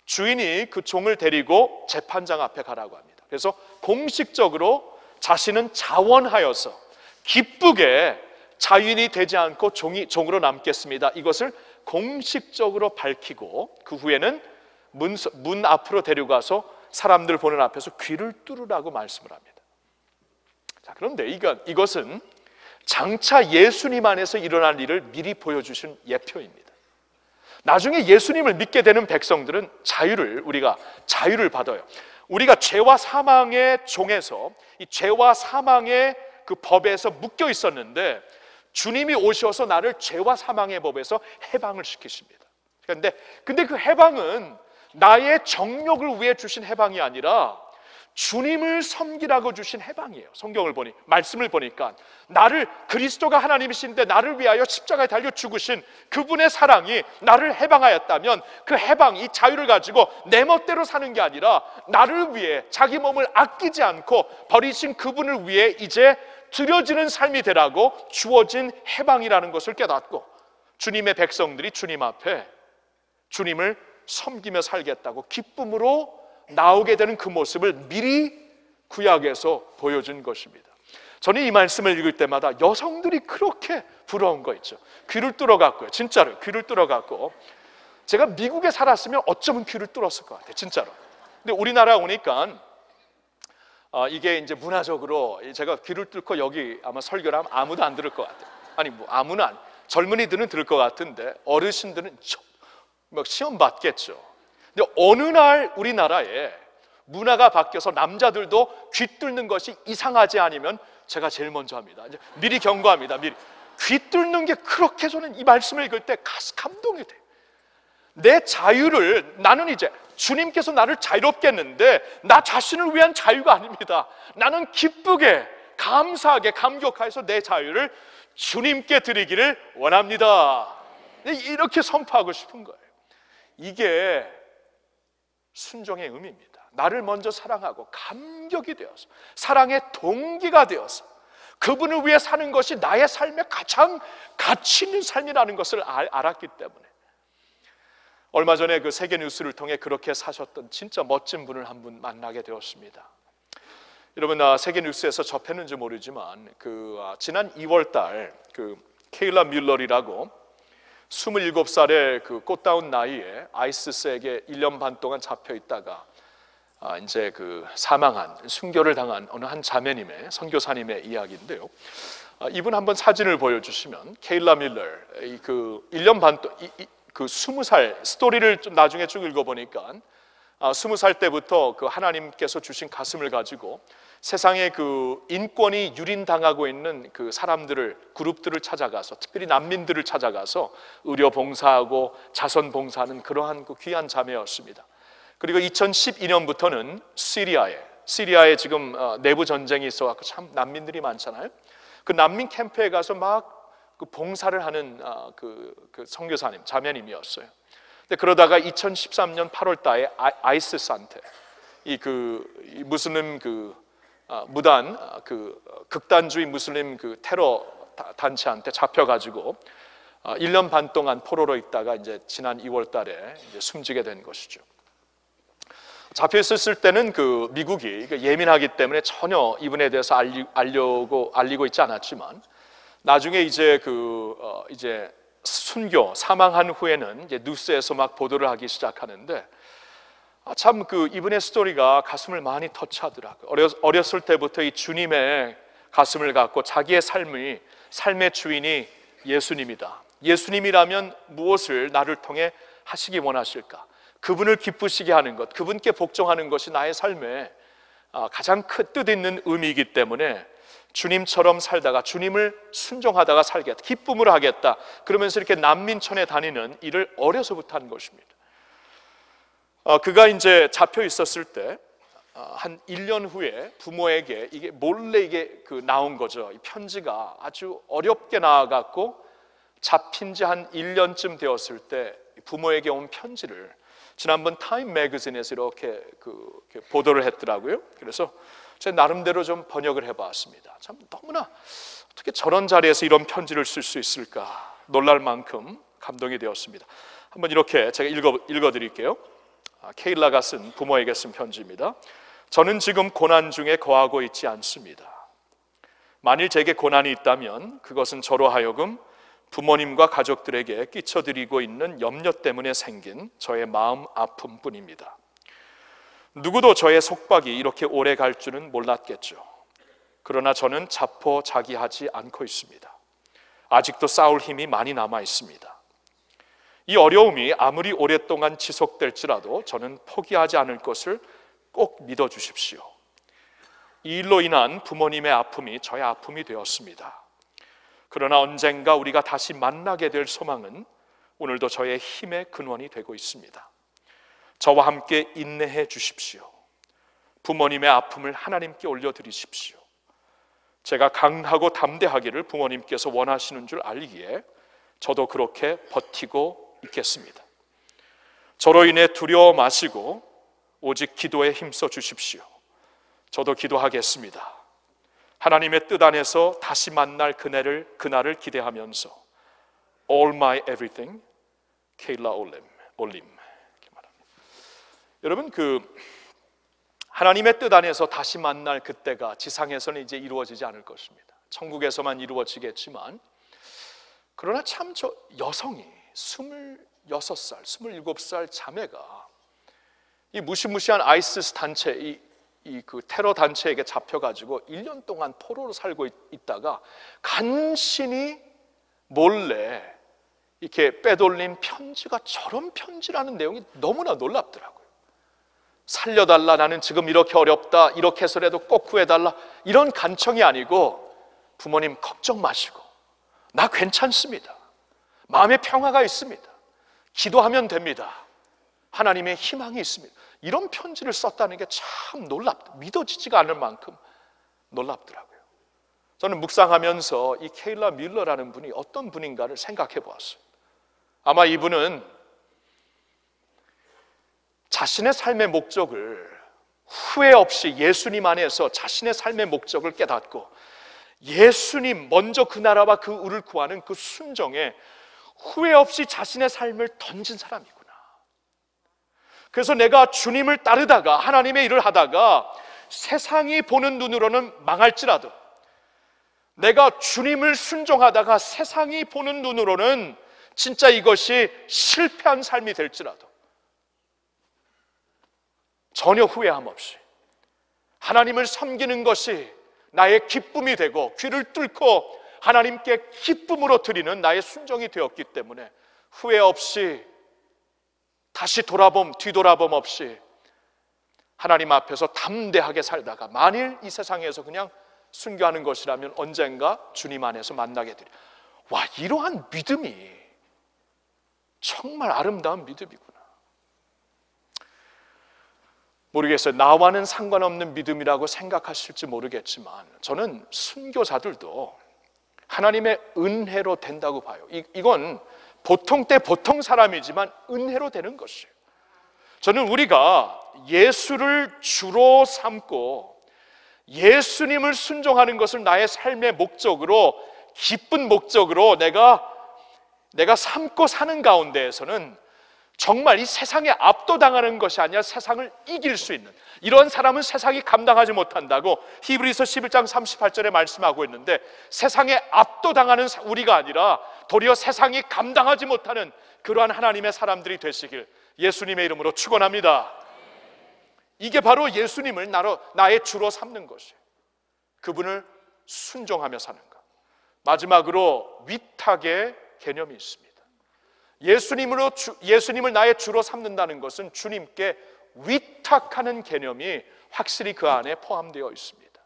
주인이 그 종을 데리고 재판장 앞에 가라고 합니다. 그래서 공식적으로 자신은 자원하여서 기쁘게 자유인이 되지 않고 종이, 종으로 남겠습니다. 이것을 공식적으로 밝히고 그 후에는 문, 문 앞으로 데려가서 사람들 보는 앞에서 귀를 뚫으라고 말씀을 합니다. 자, 그런데 이것, 이것은 장차 예수님 안에서 일어날 일을 미리 보여주신 예표입니다. 나중에 예수님을 믿게 되는 백성들은 자유를, 우리가 자유를 받아요. 우리가 죄와 사망의 종에서, 이 죄와 사망의 그 법에서 묶여 있었는데 주님이 오셔서 나를 죄와 사망의 법에서 해방을 시키십니다. 그런데 근데 그 해방은 나의 정욕을 위해 주신 해방이 아니라 주님을 섬기라고 주신 해방이에요. 성경을 보니, 말씀을 보니까 나를, 그리스도가 하나님이신데 나를 위하여 십자가에 달려 죽으신 그분의 사랑이 나를 해방하였다면 그 해방, 이 자유를 가지고 내 멋대로 사는 게 아니라 나를 위해 자기 몸을 아끼지 않고 버리신 그분을 위해 이제 드려지는 삶이 되라고 주어진 해방이라는 것을 깨닫고 주님의 백성들이 주님 앞에 주님을 섬기며 살겠다고 기쁨으로 나오게 되는 그 모습을 미리 구약에서 보여준 것입니다. 저는 이 말씀을 읽을 때마다 여성들이 그렇게 부러운 거 있죠. 귀를 뚫어갔고요. 진짜로 귀를 뚫어갔고, 제가 미국에 살았으면 어쩌면 귀를 뚫었을 것 같아요. 진짜로. 근데 우리나라 오니까 어, 이게 이제 문화적으로 제가 귀를 뚫고 여기 아마 설교를 하면 아무도 안 들을 것 같아요. 아니 뭐 아무나 안, 젊은이들은 들을 것 같은데 어르신들은 막 시험 받겠죠. 근데 어느 날 우리나라에 문화가 바뀌어서 남자들도 귀 뚫는 것이 이상하지 않으면 제가 제일 먼저 합니다. 이제 미리 경고합니다. 미리. 귀 뚫는 게 그렇게, 저는 이 말씀을 읽을 때 감동이 돼요. 내 자유를, 나는 이제 주님께서 나를 자유롭게 했는데 나 자신을 위한 자유가 아닙니다. 나는 기쁘게, 감사하게, 감격하여서 내 자유를 주님께 드리기를 원합니다. 이렇게 선포하고 싶은 거예요. 이게 순종의 의미입니다. 나를 먼저 사랑하고 감격이 되어서, 사랑의 동기가 되어서 그분을 위해 사는 것이 나의 삶에 가장 가치 있는 삶이라는 것을 알았기 때문에. 얼마 전에 그 세계 뉴스를 통해 그렇게 사셨던 진짜 멋진 분을 한 분 만나게 되었습니다. 여러분, 나 세계 뉴스에서 접했는지 모르지만 그 지난 이월 달 그 케일라 뮬러리라고 스물일곱 살의 그 꽃다운 나이에 아이시스에게 일 년 반 동안 잡혀 있다가 아 이제 그 사망한, 순교를 당한 어느 한 자매님의, 선교사님의 이야기인데요. 아 이분 한번 사진을 보여주시면, 케일라 밀러, 그 일 년 반, 이, 이, 그 스무 살 스토리를 좀 나중에 쭉 읽어보니까 스무 살 때부터 그 하나님께서 주신 가슴을 가지고 세상에 그 인권이 유린당하고 있는 그 사람들을, 그룹들을 찾아가서, 특별히 난민들을 찾아가서 의료 봉사하고 자선 봉사하는 그러한 그 귀한 자매였습니다. 그리고 이천십이 년부터는 시리아에, 시리아에 지금 내부 전쟁이 있어서 참 난민들이 많잖아요. 그 난민 캠프에 가서 막 그 봉사를 하는 그, 그 선교사님, 자매님이었어요. 근데 그러다가 이천십삼 년 팔월 달에 아이시스한테 이 그 이 무슬림 그 아, 무단 그 극단주의 무슬림 그 테러 단체한테 잡혀가지고 아, 일 년 반 동안 포로로 있다가 이제 지난 이월 달에 이제 숨지게 된 것이죠. 잡혀 있었을 때는 그 미국이 예민하기 때문에 전혀 이분에 대해서 알리, 알려고 알리고 있지 않았지만 나중에 이제 그 어, 이제 순교 사망한 후에는 이제 뉴스에서 막 보도를 하기 시작하는데. 아, 참 그 이분의 스토리가 가슴을 많이 터치하더라고요. 어렸, 어렸을 때부터 이 주님의 가슴을 갖고 자기의 삶이, 삶의 주인이 예수님이다, 예수님이라면 무엇을 나를 통해 하시기 원하실까, 그분을 기쁘시게 하는 것, 그분께 복종하는 것이 나의 삶의 가장 큰 뜻 있는 의미이기 때문에 주님처럼 살다가 주님을 순종하다가 살겠다, 기쁨을 하겠다, 그러면서 이렇게 난민촌에 다니는 일을 어려서부터 한 것입니다. 어, 그가 이제 잡혀 있었을 때 한 일 년 후에 부모에게 이게 몰래 이게 그 나온 거죠. 이 편지가 아주 어렵게 나와갖고 잡힌 지 한 일 년쯤 되었을 때 부모에게 온 편지를 지난번 타임 매거진에서 이렇게 그 이렇게 보도를 했더라고요. 그래서 제 나름대로 좀 번역을 해봤습니다. 참 너무나 어떻게 저런 자리에서 이런 편지를 쓸 수 있을까 놀랄 만큼 감동이 되었습니다. 한번 이렇게 제가 읽어, 읽어드릴게요. 케일라가 쓴, 부모에게 쓴 편지입니다. 저는 지금 고난 중에 거하고 있지 않습니다. 만일 제게 고난이 있다면 그것은 저로 하여금 부모님과 가족들에게 끼쳐드리고 있는 염려 때문에 생긴 저의 마음 아픔뿐입니다. 누구도 저의 속박이 이렇게 오래 갈 줄은 몰랐겠죠. 그러나 저는 자포자기하지 않고 있습니다. 아직도 싸울 힘이 많이 남아 있습니다. 이 어려움이 아무리 오랫동안 지속될지라도 저는 포기하지 않을 것을 꼭 믿어주십시오. 이 일로 인한 부모님의 아픔이 저의 아픔이 되었습니다. 그러나 언젠가 우리가 다시 만나게 될 소망은 오늘도 저의 힘의 근원이 되고 있습니다. 저와 함께 인내해 주십시오. 부모님의 아픔을 하나님께 올려드리십시오. 제가 강하고 담대하기를 부모님께서 원하시는 줄 알기에 저도 그렇게 버티고 있겠습니다. 저로 인해 두려워 마시고 오직 기도에 힘써 주십시오. 저도 기도하겠습니다. 하나님의 뜻 안에서 다시 만날 그날을 그날을 기대하면서 All my everything, 케일라 올림. 올림. 이렇게 말합니다. 여러분, 그 하나님의 뜻 안에서 다시 만날 그때가 지상에서는 이제 이루어지지 않을 것입니다. 천국에서만 이루어지겠지만, 그러나 참 저 여성이 스물여섯 살, 스물일곱 살 자매가 이 무시무시한 아이시스 단체, 이, 이 그 테러 단체에게 잡혀가지고 일 년 동안 포로로 살고 있다가 간신히 몰래 이렇게 빼돌린 편지가 저런 편지라는 내용이 너무나 놀랍더라고요. 살려달라, 나는 지금 이렇게 어렵다, 이렇게 해서라도 꼭 구해달라, 이런 간청이 아니고 부모님 걱정 마시고 나 괜찮습니다. 마음의 평화가 있습니다. 기도하면 됩니다. 하나님의 희망이 있습니다. 이런 편지를 썼다는 게 참 놀랍다, 믿어지지가 않을 만큼 놀랍더라고요. 저는 묵상하면서 이 케일라 밀러라는 분이 어떤 분인가를 생각해 보았어요. 아마 이분은 자신의 삶의 목적을 후회 없이 예수님 안에서 자신의 삶의 목적을 깨닫고 예수님 먼저 그 나라와 그 의를 구하는 그 순정에 후회 없이 자신의 삶을 던진 사람이구나. 그래서 내가 주님을 따르다가 하나님의 일을 하다가 세상이 보는 눈으로는 망할지라도, 내가 주님을 순종하다가 세상이 보는 눈으로는 진짜 이것이 실패한 삶이 될지라도 전혀 후회함 없이 하나님을 섬기는 것이 나의 기쁨이 되고 귀를 뚫고 하나님께 기쁨으로 드리는 나의 순종이 되었기 때문에 후회 없이, 다시 돌아봄 뒤돌아봄 없이 하나님 앞에서 담대하게 살다가 만일 이 세상에서 그냥 순교하는 것이라면 언젠가 주님 안에서 만나게 되리. 와, 이러한 믿음이 정말 아름다운 믿음이구나. 모르겠어요. 나와는 상관없는 믿음이라고 생각하실지 모르겠지만 저는 순교자들도 하나님의 은혜로 된다고 봐요. 이, 이건 보통 때 보통 사람이지만 은혜로 되는 것이에요. 저는 우리가 예수를 주로 삼고 예수님을 순종하는 것을 나의 삶의 목적으로, 기쁜 목적으로 내가 내가 삼고 사는 가운데에서는 정말 이 세상에 압도당하는 것이 아니라 세상을 이길 수 있는, 이런 사람은 세상이 감당하지 못한다고 히브리서 십일 장 삼십팔 절에 말씀하고 있는데, 세상에 압도당하는 우리가 아니라 도리어 세상이 감당하지 못하는 그러한 하나님의 사람들이 되시길 예수님의 이름으로 축원합니다. 이게 바로 예수님을 나로, 나의 주로 삼는 것이에요. 그분을 순종하며 사는 것. 마지막으로 위탁의 개념이 있습니다. 예수님으로 주, 예수님을 나의 주로 삼는다는 것은 주님께 위탁하는 개념이 확실히 그 안에 포함되어 있습니다.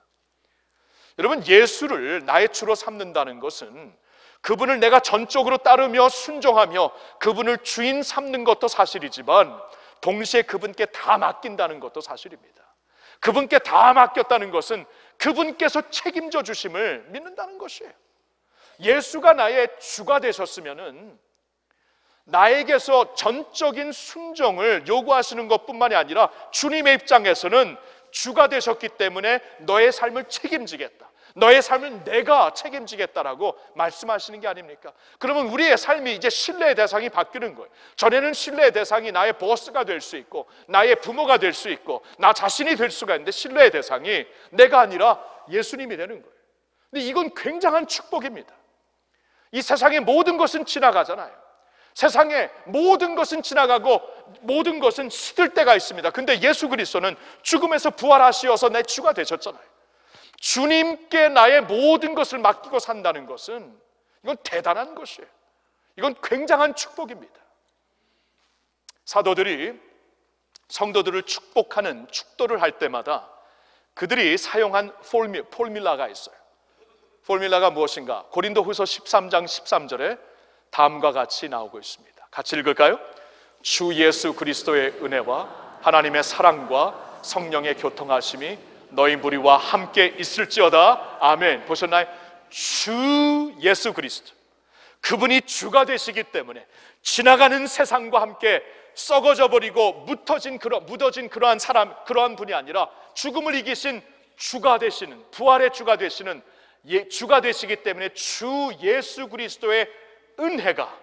여러분, 예수를 나의 주로 삼는다는 것은 그분을 내가 전적으로 따르며 순종하며 그분을 주인 삼는 것도 사실이지만 동시에 그분께 다 맡긴다는 것도 사실입니다. 그분께 다 맡겼다는 것은 그분께서 책임져 주심을 믿는다는 것이에요. 예수가 나의 주가 되셨으면은 나에게서 전적인 순종을 요구하시는 것뿐만이 아니라 주님의 입장에서는 주가 되셨기 때문에 너의 삶을 책임지겠다, 너의 삶을 내가 책임지겠다라고 말씀하시는 게 아닙니까? 그러면 우리의 삶이 이제 신뢰의 대상이 바뀌는 거예요. 전에는 신뢰의 대상이 나의 보스가 될 수 있고 나의 부모가 될 수 있고 나 자신이 될 수가 있는데, 신뢰의 대상이 내가 아니라 예수님이 되는 거예요. 근데 이건 굉장한 축복입니다. 이 세상의 모든 것은 지나가잖아요. 세상에 모든 것은 지나가고 모든 것은 시들 때가 있습니다. 근데 예수 그리스도는 죽음에서 부활하시어서 내 주가 되셨잖아요. 주님께 나의 모든 것을 맡기고 산다는 것은, 이건 대단한 것이에요. 이건 굉장한 축복입니다. 사도들이 성도들을 축복하는 축도를 할 때마다 그들이 사용한 폴미, 폴밀라가 있어요. 폴밀라가 무엇인가? 고린도후서 십삼 장 십삼 절에 다음과 같이 나오고 있습니다. 같이 읽을까요? 주 예수 그리스도의 은혜와 하나님의 사랑과 성령의 교통하심이 너희 무리와 함께 있을지어다. 아멘. 보셨나요? 주 예수 그리스도, 그분이 주가 되시기 때문에 지나가는 세상과 함께 썩어져 버리고 묻어진, 그러, 묻어진 그러한 사람, 그러한 분이 아니라 죽음을 이기신 주가 되시는, 부활의 주가 되시는 예, 주가 되시기 때문에 주 예수 그리스도의 은혜가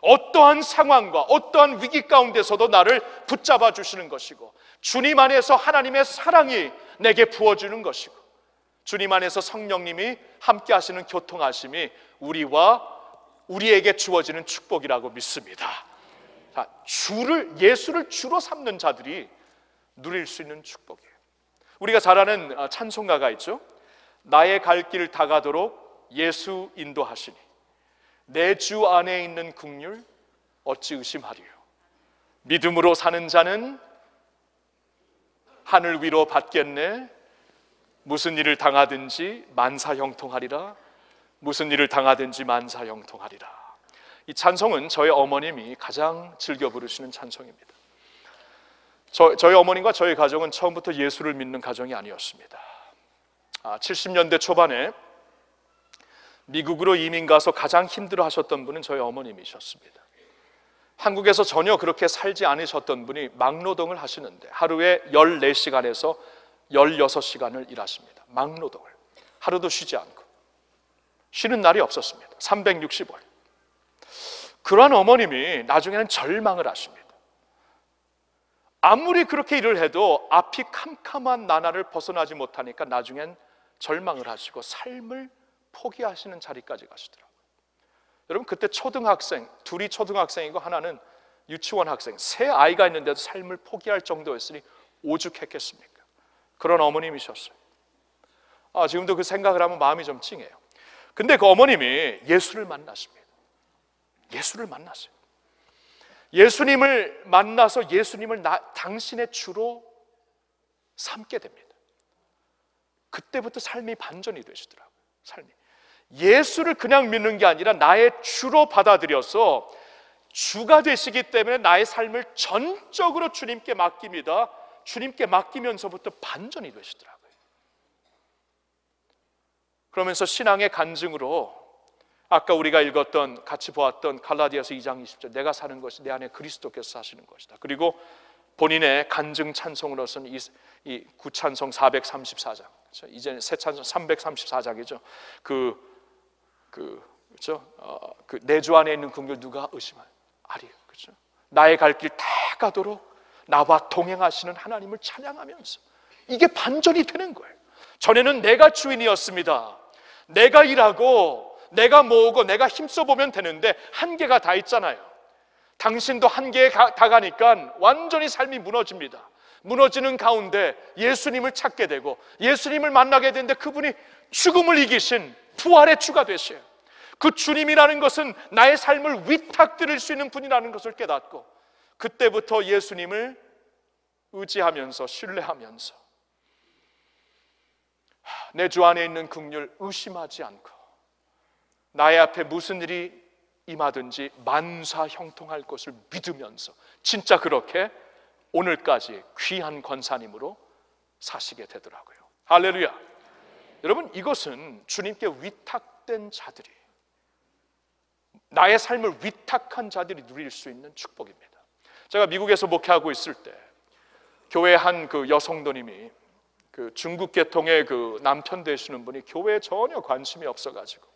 어떠한 상황과 어떠한 위기 가운데서도 나를 붙잡아 주시는 것이고, 주님 안에서 하나님의 사랑이 내게 부어주는 것이고, 주님 안에서 성령님이 함께 하시는 교통하심이 우리와 우리에게 주어지는 축복이라고 믿습니다. 자, 주를, 예수를 주로 삼는 자들이 누릴 수 있는 축복이에요. 우리가 잘 아는 찬송가가 있죠. 나의 갈 길 다 가도록 예수 인도하시니 내 주 안에 있는 긍휼 어찌 의심하리요. 믿음으로 사는 자는 하늘 위로 받겠네. 무슨 일을 당하든지 만사 형통하리라. 무슨 일을 당하든지 만사 형통하리라. 이 찬송은 저희 어머님이 가장 즐겨 부르시는 찬송입니다. 저, 저희 어머님과 저희 가정은 처음부터 예수를 믿는 가정이 아니었습니다. 아, 칠십 년대 초반에 미국으로 이민 가서 가장 힘들어 하셨던 분은 저희 어머님이셨습니다. 한국에서 전혀 그렇게 살지 않으셨던 분이 막노동을 하시는데 하루에 열네 시간에서 열여섯 시간을 일하십니다. 막노동을, 하루도 쉬지 않고 쉬는 날이 없었습니다. 삼백육십 일. 그러한 어머님이 나중에는 절망을 하십니다. 아무리 그렇게 일을 해도 앞이 캄캄한 나날을 벗어나지 못하니까 나중엔 절망을 하시고 삶을 포기하시는 자리까지 가시더라고요. 여러분, 그때 초등학생, 둘이 초등학생이고 하나는 유치원 학생, 세 아이가 있는데도 삶을 포기할 정도였으니 오죽했겠습니까? 그런 어머님이셨어요. 아, 지금도 그 생각을 하면 마음이 좀 찡해요. 근데 그 어머님이 예수를 만났습니다. 예수를 만났어요. 예수님을 만나서 예수님을 나, 당신의 주로 삼게 됩니다. 그때부터 삶이 반전이 되시더라고요. 삶이. 예수를 그냥 믿는 게 아니라 나의 주로 받아들여서 주가 되시기 때문에 나의 삶을 전적으로 주님께 맡깁니다. 주님께 맡기면서부터 반전이 되시더라고요. 그러면서 신앙의 간증으로 아까 우리가 읽었던, 같이 보았던 갈라디아서 이 장 이십 절, 내가 사는 것이 내 안에 그리스도께서 사시는 것이다. 그리고 본인의 간증 찬송으로서는 이, 이 구찬송 사백삼십사 장, 그렇죠? 이제는 새 찬송 삼백삼십사 장이죠. 그, 그, 그렇죠? 어, 그 내 주 안에 있는 긍휼 누가 의심하리? 아리요, 그렇죠? 나의 갈 길 다 가도록 나와 동행하시는 하나님을 찬양하면서 이게 반전이 되는 거예요. 전에는 내가 주인이었습니다. 내가 일하고 내가 모으고 내가 힘써보면 되는데 한계가 다 있잖아요. 당신도 한계에 가, 다 가니까 완전히 삶이 무너집니다. 무너지는 가운데 예수님을 찾게 되고 예수님을 만나게 되는데 그분이 죽음을 이기신 부활의 주가 되세요. 그 주님이라는 것은 나의 삶을 위탁드릴 수 있는 분이라는 것을 깨닫고 그때부터 예수님을 의지하면서 신뢰하면서 내 주 안에 있는 긍휼 의심하지 않고 나의 앞에 무슨 일이 임하든지 만사 형통할 것을 믿으면서 진짜 그렇게 오늘까지 귀한 권사님으로 사시게 되더라고요. 할렐루야. 네. 여러분, 이것은 주님께 위탁된 자들이, 나의 삶을 위탁한 자들이 누릴 수 있는 축복입니다. 제가 미국에서 목회하고 있을 때 교회 한 그 여성도님이, 그 중국 계통의 그 남편 되시는 분이 교회에 전혀 관심이 없어가지고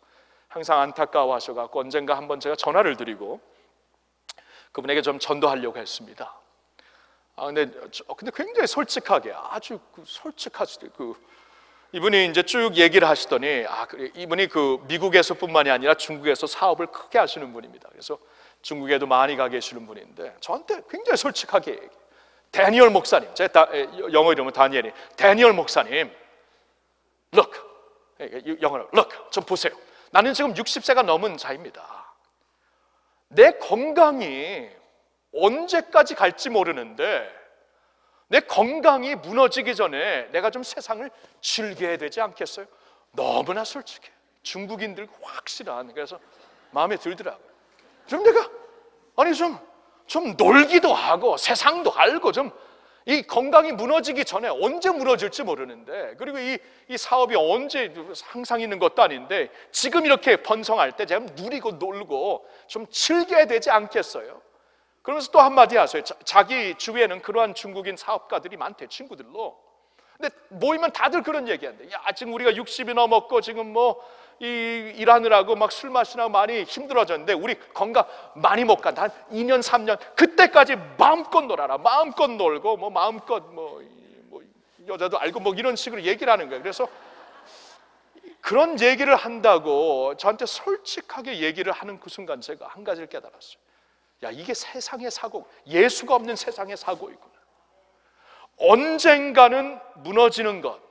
항상 안타까워하셔가지고 언젠가 한번 제가 전화를 드리고 그분에게 좀 전도하려고 했습니다. 아 근데 근데 굉장히 솔직하게, 아주 그 솔직하시더니 그 이분이 이제 쭉 얘기를 하시더니, 아 이분이 그 미국에서뿐만이 아니라 중국에서 사업을 크게 하시는 분입니다. 그래서 중국에도 많이 가 계시는 분인데 저한테 굉장히 솔직하게 얘기. 다니엘 목사님, 제 다, 영어 이름은 다니엘이. 다니엘 목사님, look, 영어로 look 좀 보세요. 나는 지금 육십 세가 넘은 자입니다. 내 건강이 언제까지 갈지 모르는데 내 건강이 무너지기 전에 내가 좀 세상을 즐겨야 되지 않겠어요? 너무나 솔직해. 중국인들 확실한. 그래서 마음에 들더라고요. 좀 내가 아니 좀, 좀 놀기도 하고 세상도 알고 좀 이 건강이 무너지기 전에 언제 무너질지 모르는데, 그리고 이, 이 사업이 언제 항상 있는 것도 아닌데 지금 이렇게 번성할 때 제가 누리고 놀고 좀 즐겨야 되지 않겠어요? 그러면서 또 한마디 하세요. 자, 자기 주위에는 그러한 중국인 사업가들이 많대, 친구들로. 근데 모이면 다들 그런 얘기한대. 야, 지금 우리가 육십이 넘었고 지금 뭐 이 일하느라고 막 술 마시나 많이 힘들어졌는데 우리 건강 많이 못 간다. 한 이 년 삼 년 그때까지 마음껏 놀아라. 마음껏 놀고 뭐 마음껏 뭐, 뭐 여자도 알고 뭐 이런 식으로 얘기를 하는 거예요. 그래서 그런 얘기를 한다고 저한테 솔직하게 얘기를 하는 그 순간 제가 한 가지를 깨달았어요. 야, 이게 세상의 사고, 예수가 없는 세상의 사고이구나. 언젠가는 무너지는 것,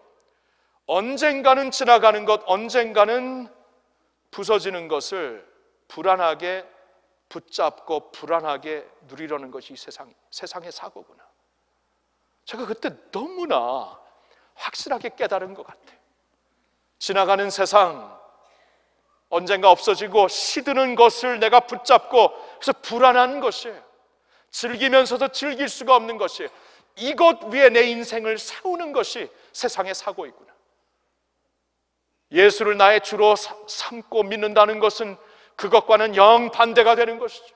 언젠가는 지나가는 것, 언젠가는 부서지는 것을 불안하게 붙잡고 불안하게 누리려는 것이 세상, 세상의 사고구나. 제가 그때 너무나 확실하게 깨달은 것 같아요. 지나가는 세상, 언젠가 없어지고 시드는 것을 내가 붙잡고, 그래서 불안한 것이에요. 즐기면서도 즐길 수가 없는 것이에요. 이것 위에 내 인생을 세우는 것이 세상의 사고이구나. 예수를 나의 주로 삼고 믿는다는 것은 그것과는 영 반대가 되는 것이죠.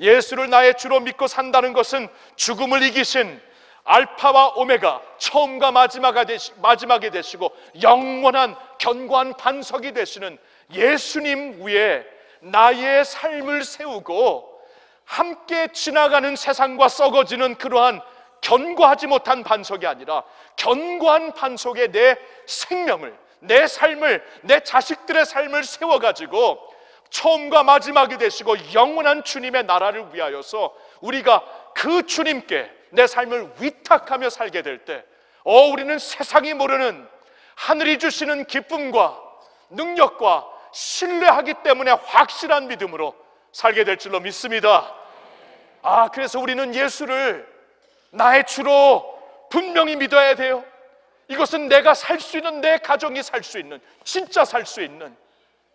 예수를 나의 주로 믿고 산다는 것은 죽음을 이기신 알파와 오메가, 처음과 마지막이 되시고 영원한 견고한 반석이 되시는 예수님 위에 나의 삶을 세우고 함께 지나가는 세상과 썩어지는 그러한 견고하지 못한 반석이 아니라 견고한 반석에 내 생명을, 내 삶을, 내 자식들의 삶을 세워가지고 처음과 마지막이 되시고 영원한 주님의 나라를 위하여서 우리가 그 주님께 내 삶을 위탁하며 살게 될 때, 어, 우리는 세상이 모르는 하늘이 주시는 기쁨과 능력과 신뢰하기 때문에 확실한 믿음으로 살게 될 줄로 믿습니다. 아, 그래서 우리는 예수를 나의 주로 분명히 믿어야 돼요. 이것은 내가 살 수 있는, 내 가정이 살 수 있는, 진짜 살 수 있는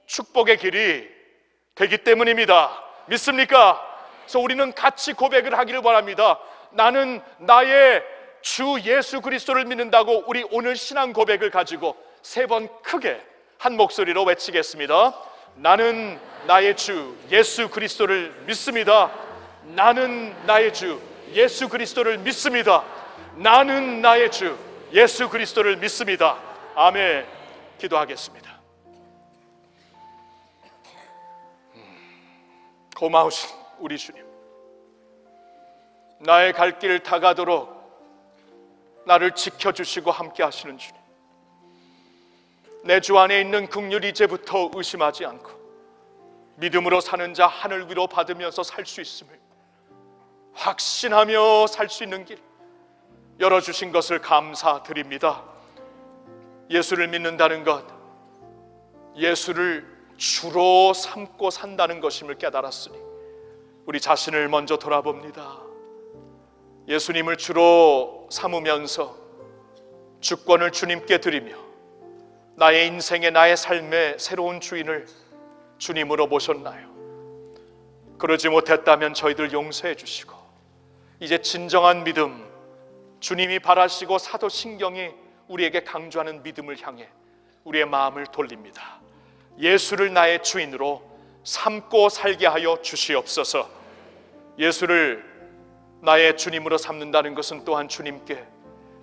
축복의 길이 되기 때문입니다. 믿습니까? 그래서 우리는 같이 고백을 하기를 바랍니다. 나는 나의 주 예수 그리스도를 믿는다고 우리 오늘 신앙 고백을 가지고 세 번 크게 한 목소리로 외치겠습니다. 나는 나의 주 예수 그리스도를 믿습니다. 나는 나의 주 예수 그리스도를 믿습니다. 나는 나의 주 예수 그리스도를 믿습니다. 아멘. 기도하겠습니다. 고마우신 우리 주님, 나의 갈 길 다 가도록 나를 지켜주시고 함께 하시는 주님, 내 주 안에 있는 긍휼이 이제부터 의심하지 않고 믿음으로 사는 자 하늘 위로 받으면서 살 수 있음을 확신하며 살 수 있는 길 열어주신 것을 감사드립니다. 예수를 믿는다는 것, 예수를 주로 삼고 산다는 것임을 깨달았으니 우리 자신을 먼저 돌아봅니다. 예수님을 주로 삼으면서 주권을 주님께 드리며 나의 인생에, 나의 삶에 새로운 주인을 주님으로 모셨나요? 그러지 못했다면 저희들 용서해 주시고 이제 진정한 믿음, 주님이 바라시고 사도신경이 우리에게 강조하는 믿음을 향해 우리의 마음을 돌립니다. 예수를 나의 주인으로 삼고 살게 하여 주시옵소서. 예수를 나의 주님으로 삼는다는 것은 또한 주님께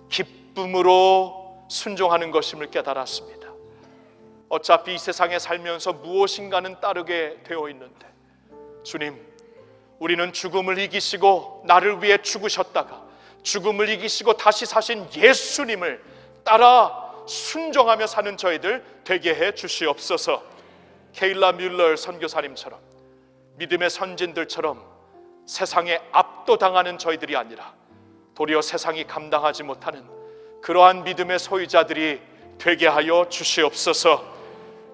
기쁨으로 순종하는 것임을 깨달았습니다. 어차피 이 세상에 살면서 무엇인가는 따르게 되어 있는데, 주님, 우리는 죽음을 이기시고 나를 위해 죽으셨다가 죽음을 이기시고 다시 사신 예수님을 따라 순종하며 사는 저희들 되게 해 주시옵소서. 케일라 뮬러 선교사님처럼, 믿음의 선진들처럼 세상에 압도당하는 저희들이 아니라 도리어 세상이 감당하지 못하는 그러한 믿음의 소유자들이 되게 하여 주시옵소서.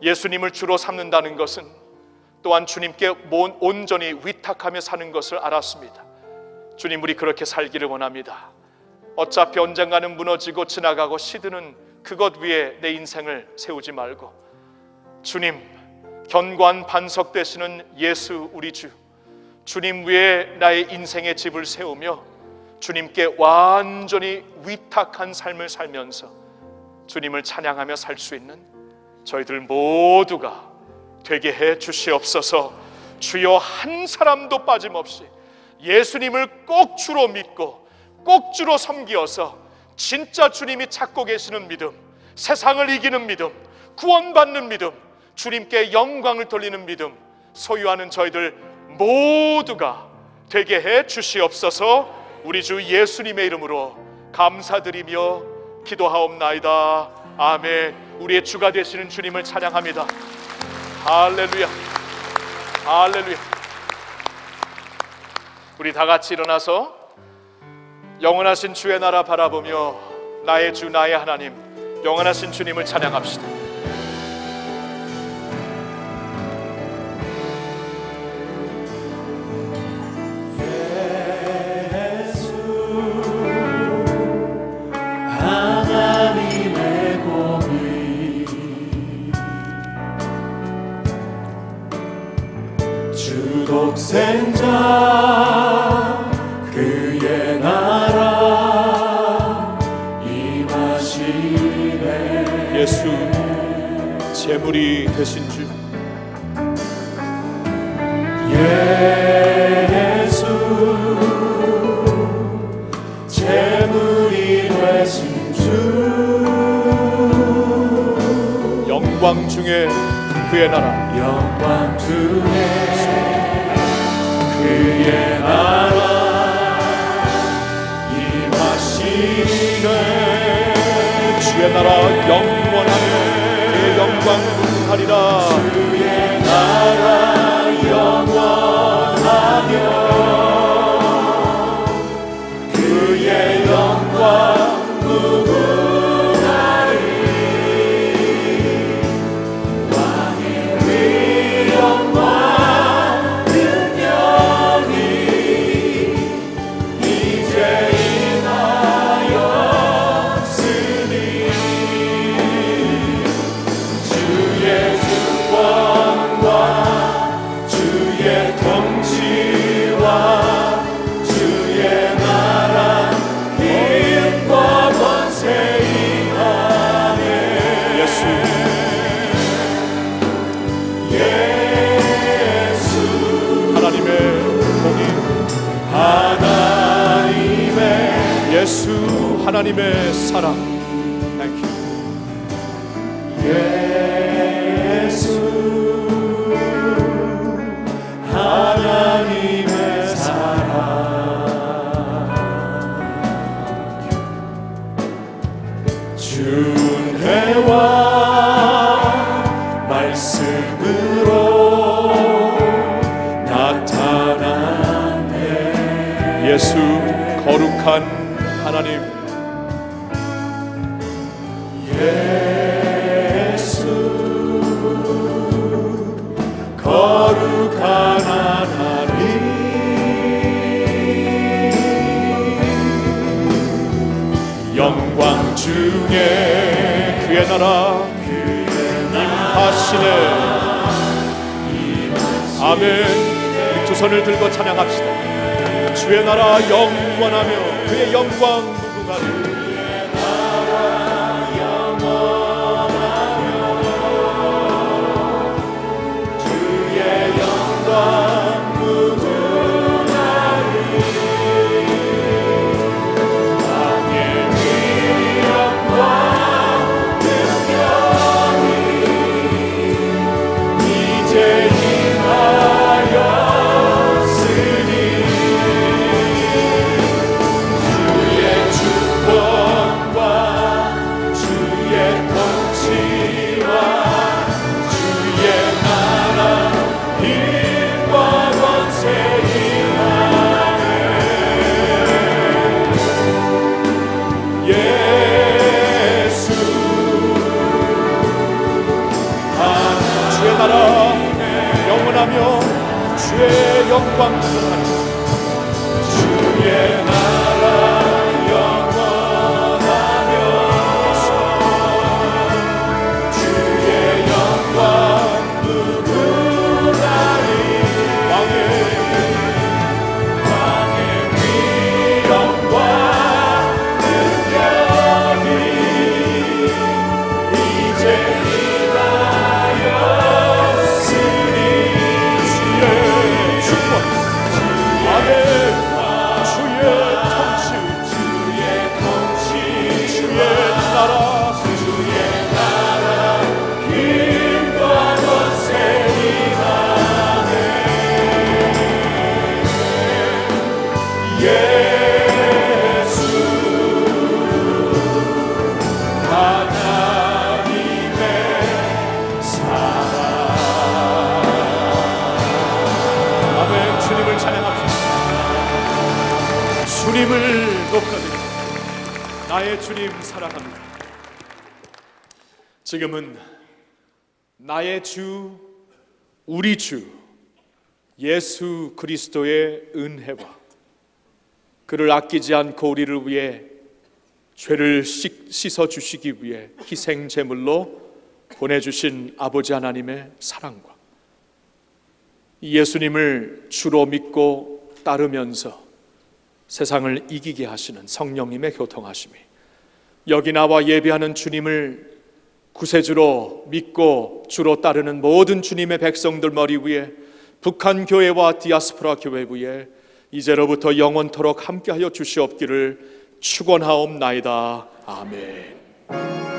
예수님을 주로 삼는다는 것은 또한 주님께 온전히 위탁하며 사는 것을 알았습니다. 주님, 우리 그렇게 살기를 원합니다. 어차피 언젠가는 무너지고 지나가고 시드는 그것 위에 내 인생을 세우지 말고, 주님, 견고한 반석 되시는 예수 우리 주, 주님 위에 나의 인생의 집을 세우며 주님께 완전히 위탁한 삶을 살면서 주님을 찬양하며 살 수 있는 저희들 모두가 되게 해 주시옵소서. 주여, 한 사람도 빠짐없이 예수님을 꼭 주로 믿고 꼭 주로 섬기어서 진짜 주님이 찾고 계시는 믿음, 세상을 이기는 믿음, 구원받는 믿음, 주님께 영광을 돌리는 믿음 소유하는 저희들 모두가 되게 해 주시옵소서. 우리 주 예수님의 이름으로 감사드리며 기도하옵나이다. 아멘. 우리의 주가 되시는 주님을 찬양합니다. 할렐루야, 할렐루야. 우리 다 같이 일어나서 영원하신 주의 나라 바라보며 나의 주 나의 하나님 영원하신 주님을 찬양합시다. 독생자 그의 나라 임하시네. 예수 제물이 되신 주, 예수 제물이 되신 주, 영광 중에 그의 나라, 영광 중에 그의 나라 임하시네. 주의 나라 영원하네. 그의 영광 분하리라. 주의 나라 영원하며 그의 영광 예수 하나님의 사랑. Thank you. 예수 하나님의 사랑. 준혜와 말씀으로 나타났네. 예수 거룩한 하나님, 예수 거룩한 하나님, 영광 중에 그의 나라 임하시네. 아멘. 육조선을 들고 찬양합시다. 주의 나라 영원하며 그의 영광 무궁하리. 주의 나라 영원하며 주의 영광 무궁하리. 땅의 위엄과 능력이 이제 임하여 주의 영광 주의 나라 영원하며 주의 영광 누구나리. 왕의 왕의 위엄과 능력이 이제 나의 주님 사랑합니다. 지금은 나의 주, 우리 주 예수 그리스도의 은혜와 그를 아끼지 않고 우리를 위해 죄를 씻어주시기 위해 희생 제물로 보내주신 아버지 하나님의 사랑과 예수님을 주로 믿고 따르면서 세상을 이기게 하시는 성령님의 교통하심이 여기 나와 예배하는 주님을 구세주로 믿고 주로 따르는 모든 주님의 백성들 머리 위에 북한 교회와 디아스포라 교회 위에 이제로부터 영원토록 함께하여 주시옵기를 축원하옵나이다. 아멘.